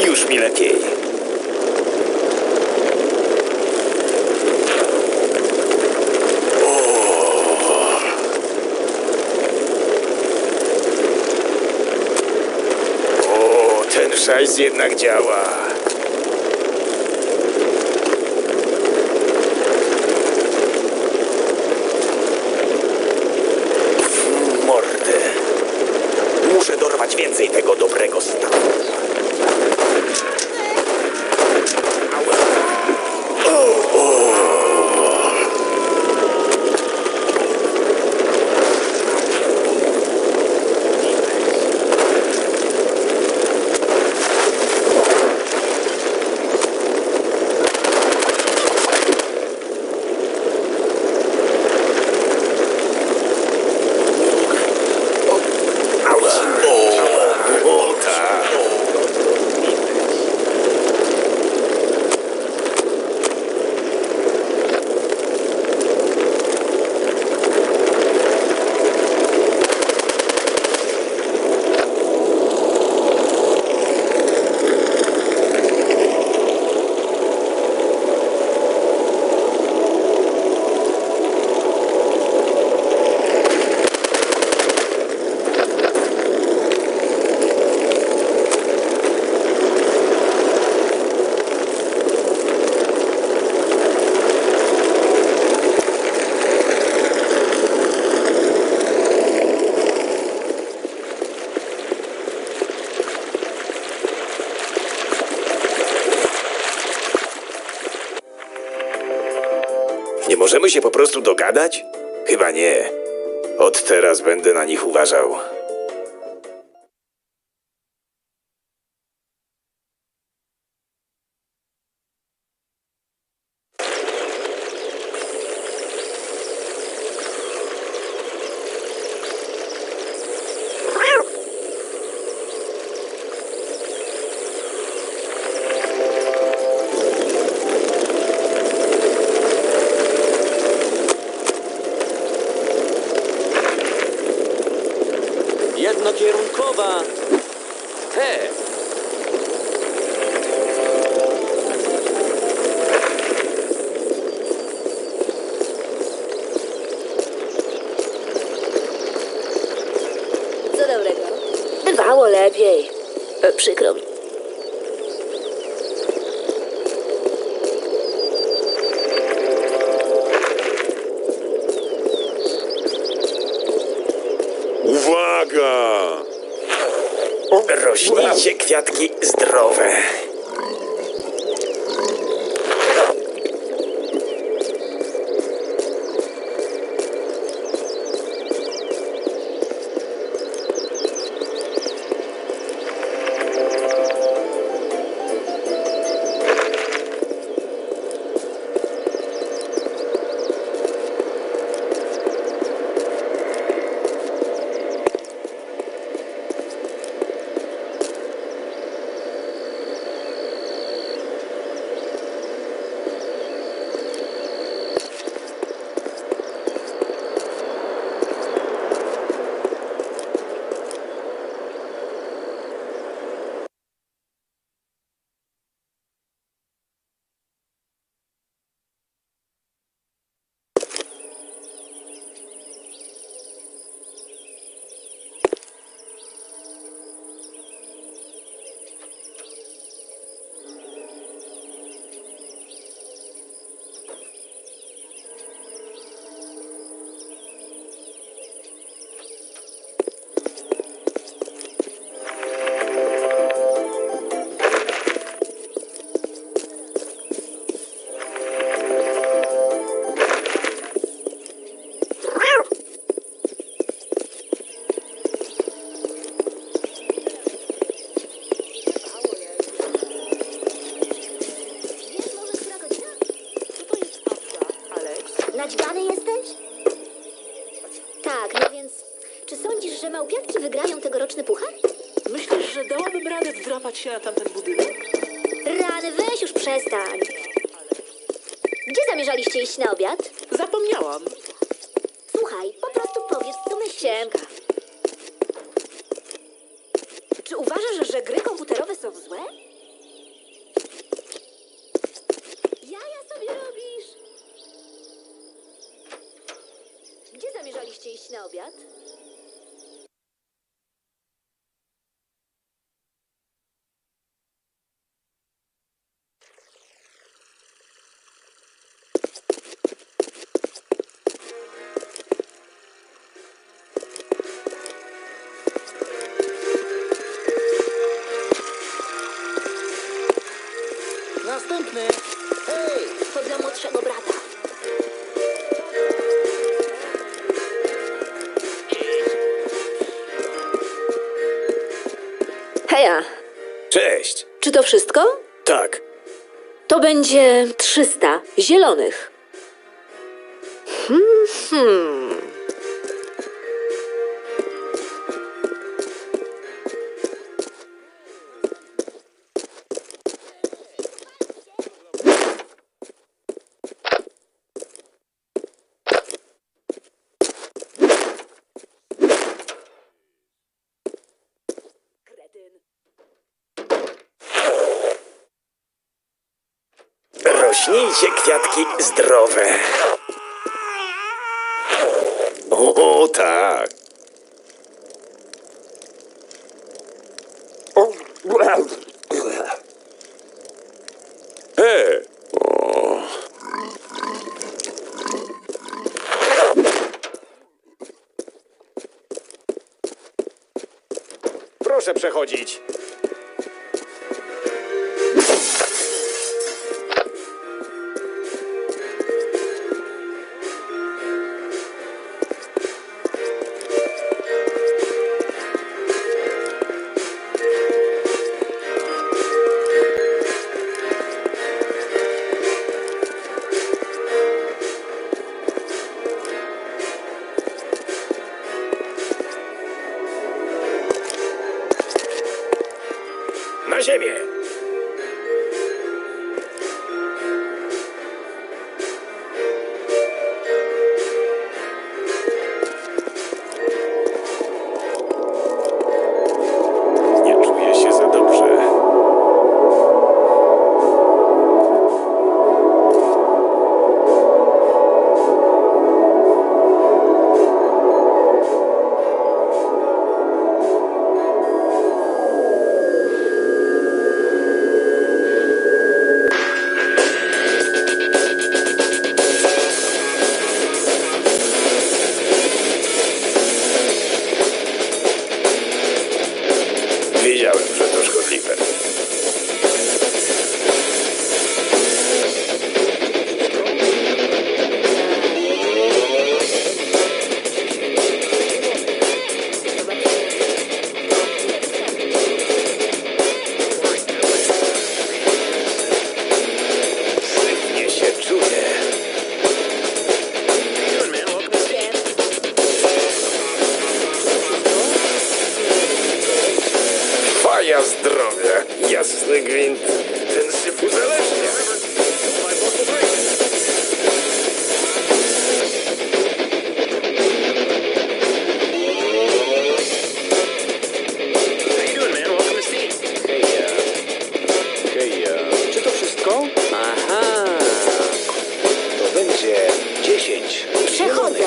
Już mi lepiej. O, o ten szajs jednak działa. W mordę. Muszę dorwać więcej tego dobrego stanu. Nie możemy się po prostu dogadać? Chyba nie. Od teraz będę na nich uważał. Jednokierunkowa. He. Co dobrego? Bywało lepiej. E, przykro mi. Rośnijcie kwiatki zdrowe. Naćgany jesteś? Tak, no więc... Czy sądzisz, że małpiatki wygrają tegoroczny puchar? Myślisz, że dałabym radę wdrapać się na tamten budynek? Rany, weź już przestań. Gdzie zamierzaliście iść na obiad? Zapomniałam. Słuchaj, po prostu powiesz, co myślisz. Czy uważasz, że gry komputerowe są złe? Jaja sobie robisz. Gdzie zamierzaliście iść na obiad? Cześć. Czy to wszystko? Tak. To będzie trzysta zielonych. Hmm, hmm. Rośnijcie, kwiatki zdrowe. O, o tak. Hej. Proszę przechodzić. Na ziemię! Nie czuję się za dobrze. Wiedziałem, że to szkodliwe. Ja zdrowie, jasny gwint, ten syf uzależnia. Heja, heja. Czy to wszystko? Aha, to będzie dziesięć. Przechodzę.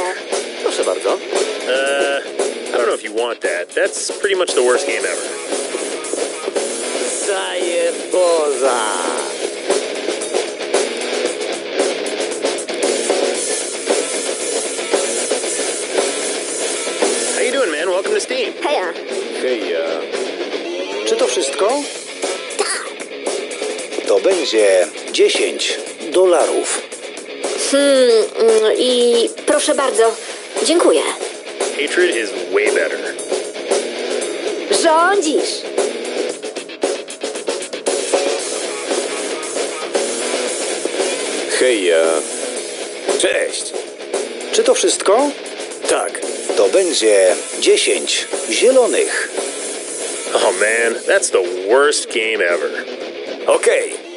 Proszę bardzo. Uh, I don't know if you want that. That's pretty much the worst game ever. Daję poza. How you doing, man? Welcome to Steam. Heja. Heja. Czy to wszystko? Tak. To będzie dziesięć dolarów. Hmm, i proszę bardzo. Dziękuję. Hatred is way better. Rządzisz. Heja. Cześć! Czy to wszystko? Tak. To będzie dziesięć zielonych. Oh man, that's the worst game ever. Okej. Okay.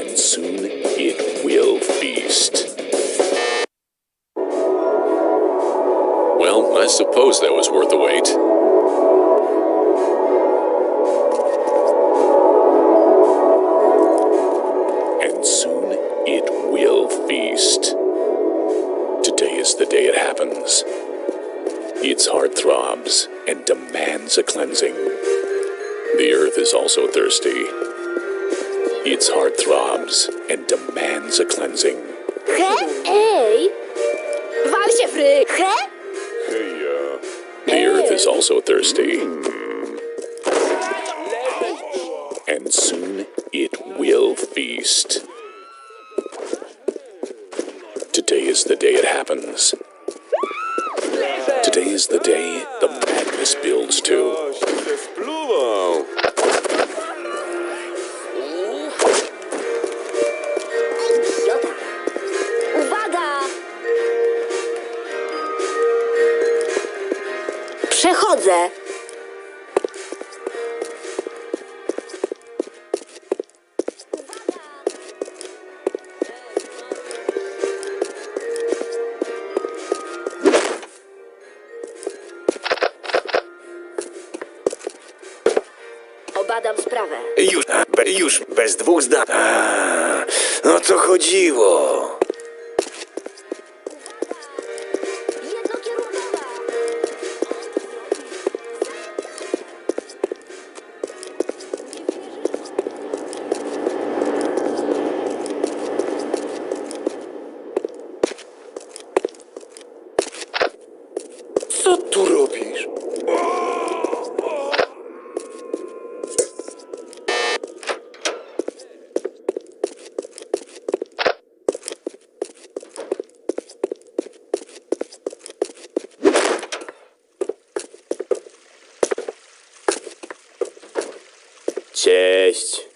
And soon it will feast. Well, I suppose that was worth the wait. And soon it will feast. Today is the day it happens. Its heart throbs and demands a cleansing. The earth is also thirsty. Its heart throbs and demands a cleansing. Hey! Wal się, fryk! Hey! The earth is also thirsty. And soon it will feast. Today is the day it happens. Today is the day the madness builds to. Przechodzę. Obadam sprawę. Już, be, już bez dwóch zdań. No to chodziło. Cześć.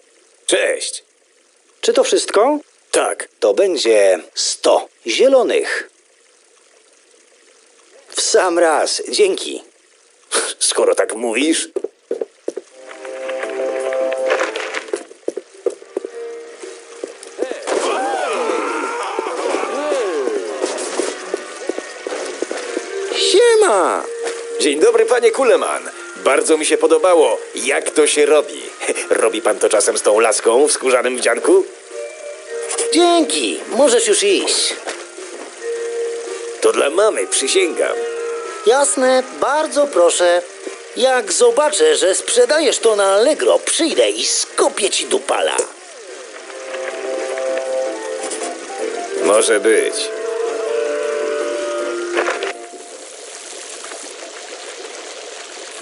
Cześć. Czy to wszystko? Tak. To będzie sto zielonych. W sam raz. Dzięki. Skoro tak mówisz... Siema! Dzień dobry, panie Kuleman. Bardzo mi się podobało, jak to się robi. Robi pan to czasem z tą laską w skórzanym wdzianku? Dzięki, możesz już iść. To dla mamy, przysięgam. Jasne, bardzo proszę. Jak zobaczę, że sprzedajesz to na Allegro, przyjdę i skopię ci dupala. Może być.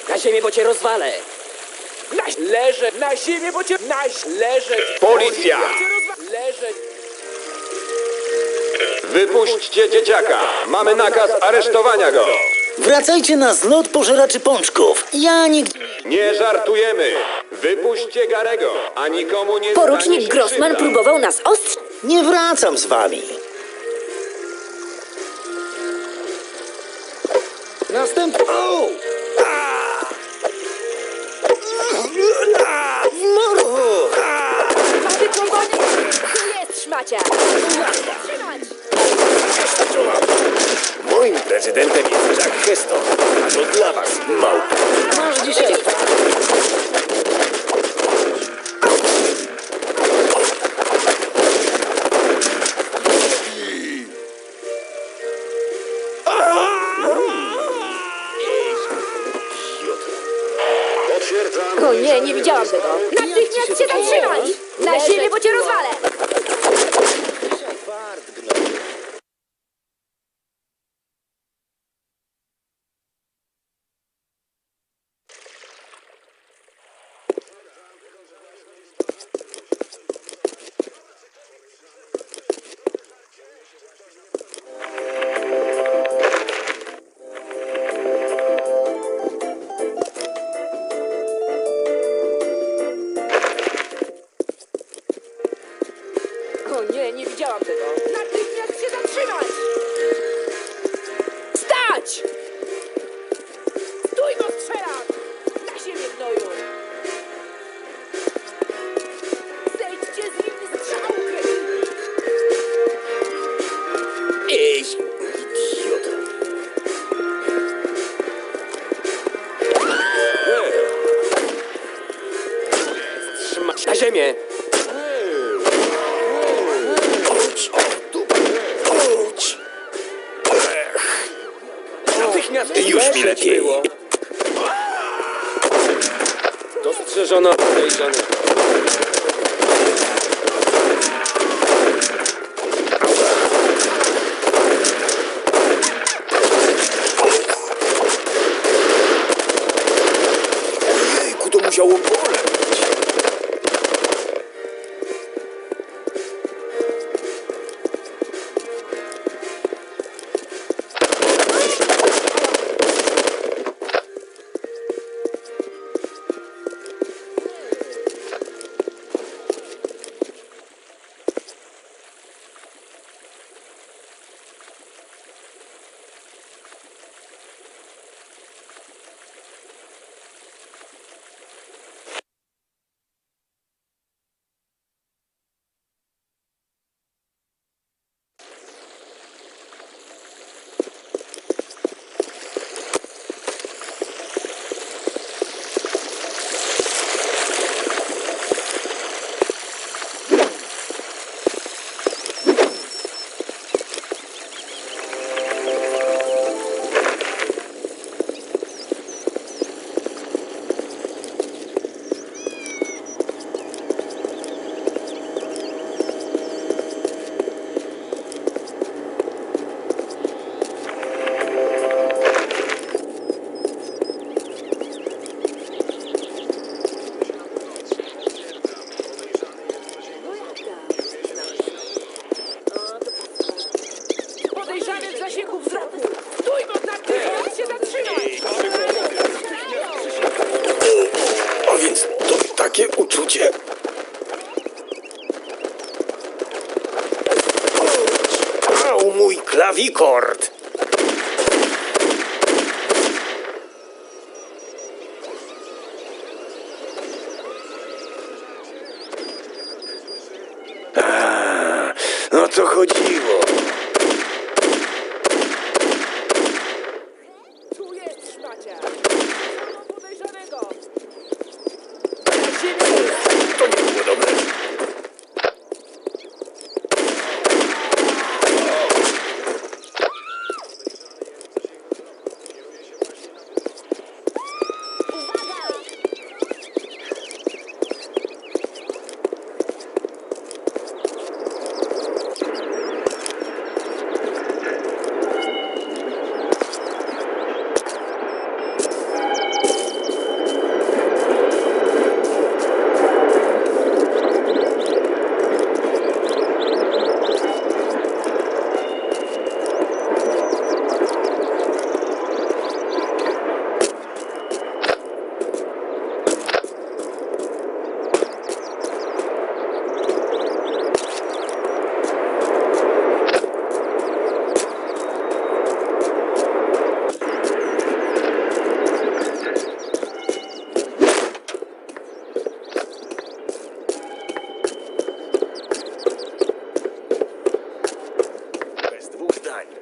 Na ziemię, bo cię rozwalę. Naś leżę, na ziemię, bo cię... Naś leżę... Policja! Leżę... Wypuśćcie dzieciaka! Mamy nakaz aresztowania go! Wracajcie na zlot pożeraczy pączków. Ja nigdy... Nie żartujemy! Wypuśćcie Garego, a nikomu nie... Porucznik Grossman próbował nas ostrzyć. Nie wracam z wami. Następny... O! Moim prezydentem jest Jack Heston, a to dla was małpa. Masz dzisiaj. O nie, nie widziałam tego. Natychmiast się zatrzymaj! Na ziemię, bo cię rozwalę! O nie, nie widziałam tego. Natychmiast się zatrzymać! Stać! Stój, bo strzelam! Na siebie, gnoju! Zejdźcie z nim strzałkę! Iść! Idiota! Trzymać na ziemię! Już mi lepiej. Dostrzeżono podejrzanego. Jejku, to musiało boleć. Klawikord! Aaaa, o co chodziło? Tu jest szmacia! Mam podejrzanego! To nie było dobre!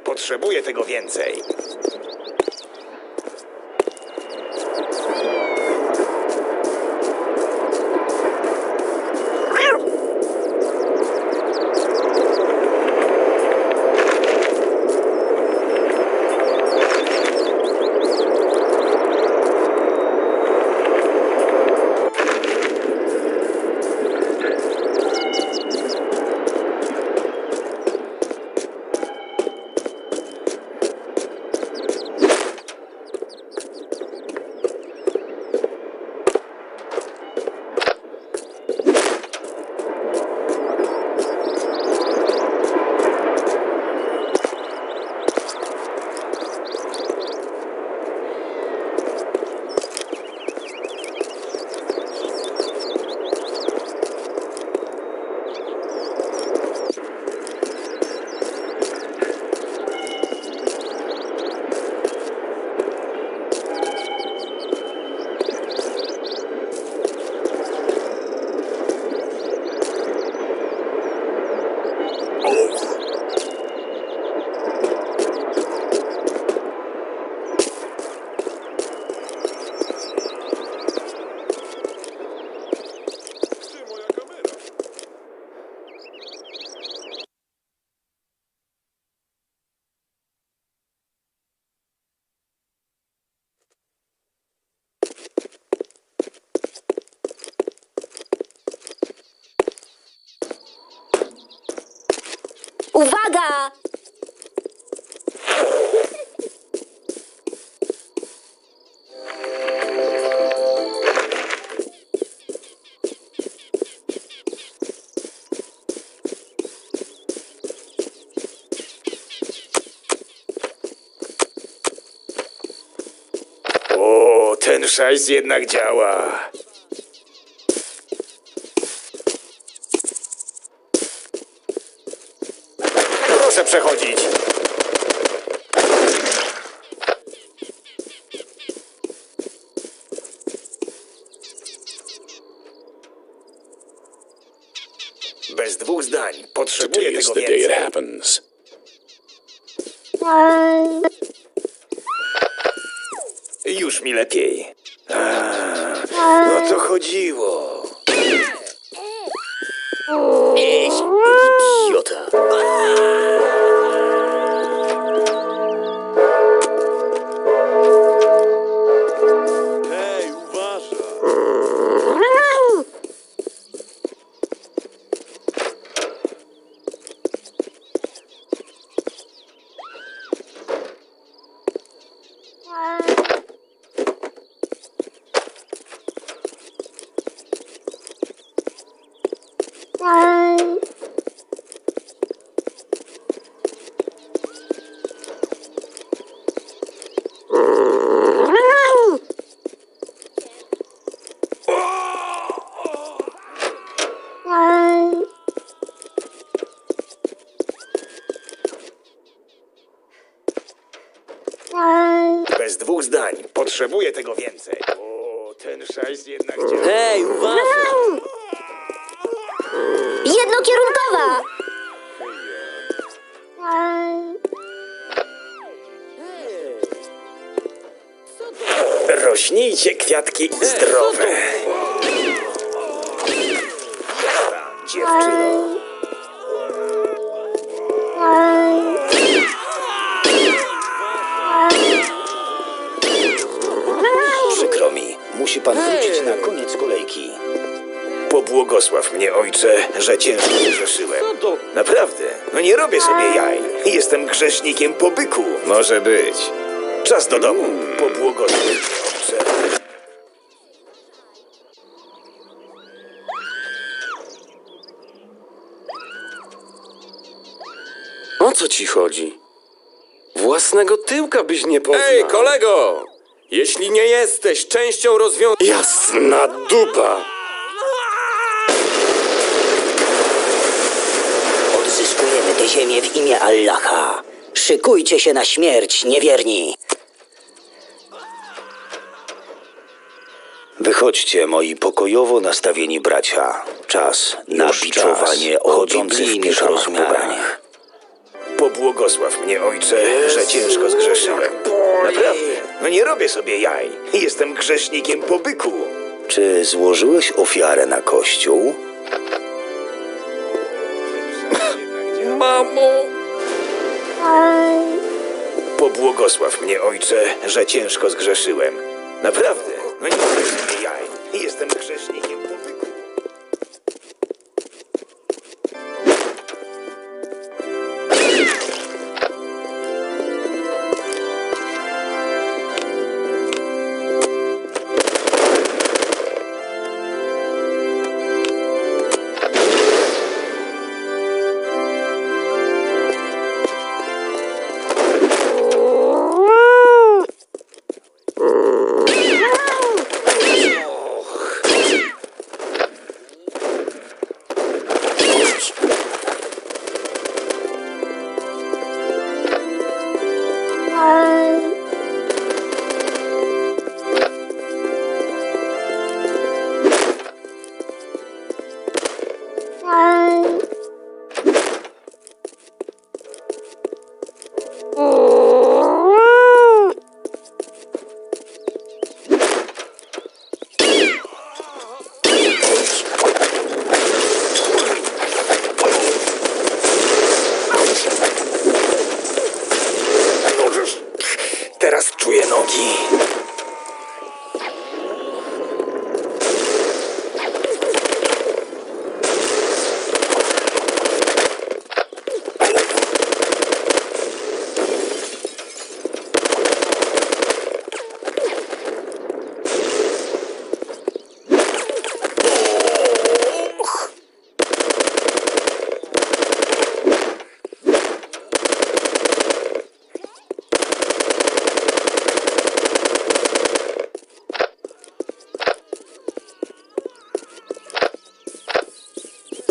Potrzebuję tego więcej. Uwaga! O, ten szajs jednak działa. Proszę przechodzić. Bez dwóch zdań potrzebuję tego więcej. Już mi lepiej. A, no to chodziło. Ej, idiota. Hej, uważaj. Z dwóch zdań. Potrzebuję tego więcej. O, ten szajs jednak działa. Hej, uważaj! Jednokierunkowa! Rośnijcie kwiatki zdrowe. Dziewczyno. Musi pan wrócić na koniec kolejki. Pobłogosław mnie, ojcze, że ciężko grzeszyłem. Naprawdę, no nie robię sobie jaj. Jestem grzesznikiem po byku. Może być. Czas do domu. Pobłogosław mnie, ojcze. O co ci chodzi? Własnego tyłka byś nie poznał. Ej, kolego! Jeśli nie jesteś częścią rozwiązania... Jasna dupa! Odzyskujemy tę ziemię w imię Allaha. Szykujcie się na śmierć, niewierni! Wychodźcie, moi pokojowo nastawieni bracia. Czas na biczowanie chodzących w piżamach pobranych. Pobłogosław mnie, ojcze, że ciężko zgrzeszyłem. Naprawdę, no nie robię sobie jaj. Jestem grzesznikiem po byku. Czy złożyłeś ofiarę na kościół? Mamo! Pobłogosław mnie, ojcze, że ciężko zgrzeszyłem. Naprawdę, no nie robię sobie jaj. Jestem grzesznikiem po byku. Teraz czuję nogi.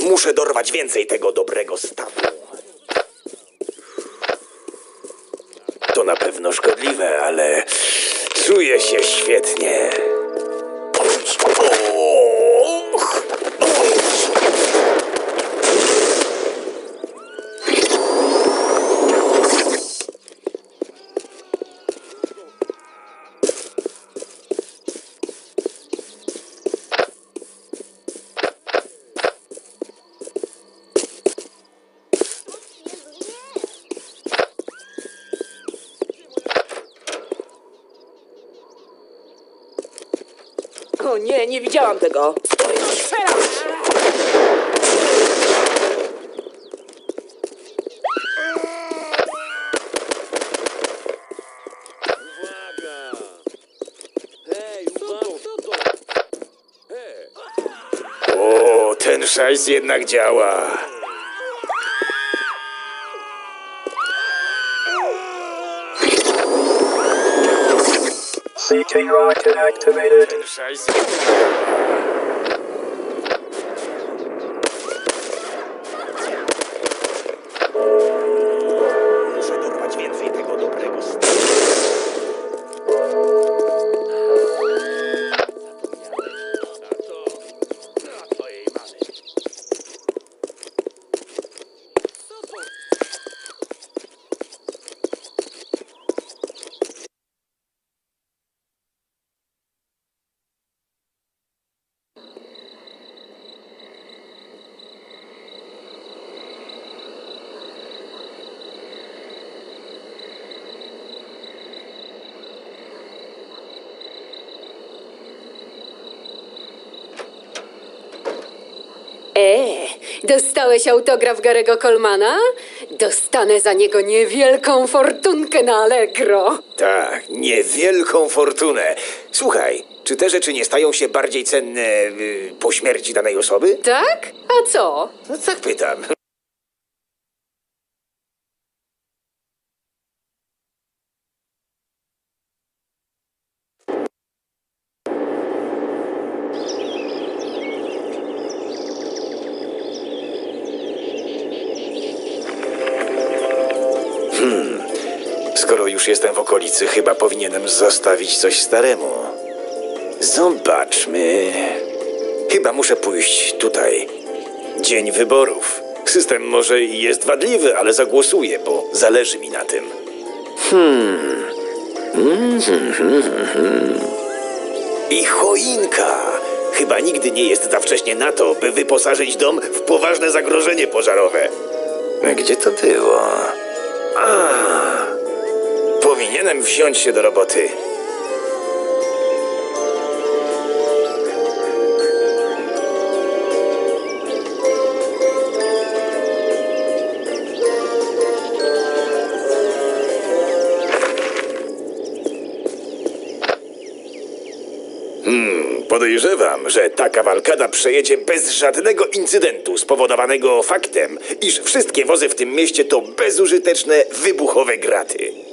Muszę dorwać więcej tego dobrego stawu. To na pewno szkodliwe, ale czuję się świetnie. O nie, nie widziałam tego. O, ten szajs jednak działa. C T rocket activated. Muszę dorwać więcej tego dobrego stanu. Eee, dostałeś autograf Garego Colemana? Dostanę za niego niewielką fortunkę na Allegro. Tak, niewielką fortunę. Słuchaj, czy te rzeczy nie stają się bardziej cenne yy, po śmierci danej osoby? Tak? A co? No tak pytam. Hmm, skoro już jestem w okolicy, chyba powinienem zostawić coś staremu. Zobaczmy. Chyba muszę pójść tutaj. Dzień wyborów. System może i jest wadliwy, ale zagłosuję, bo zależy mi na tym. Hmm. Mm hmm. I choinka. Chyba nigdy nie jest za wcześnie na to, by wyposażyć dom w poważne zagrożenie pożarowe. Gdzie to było? A, powinienem wziąć się do roboty. Hmm, podejrzewam, że ta kawalkada przejedzie bez żadnego incydentu spowodowanego faktem, iż wszystkie wozy w tym mieście to bezużyteczne, wybuchowe graty.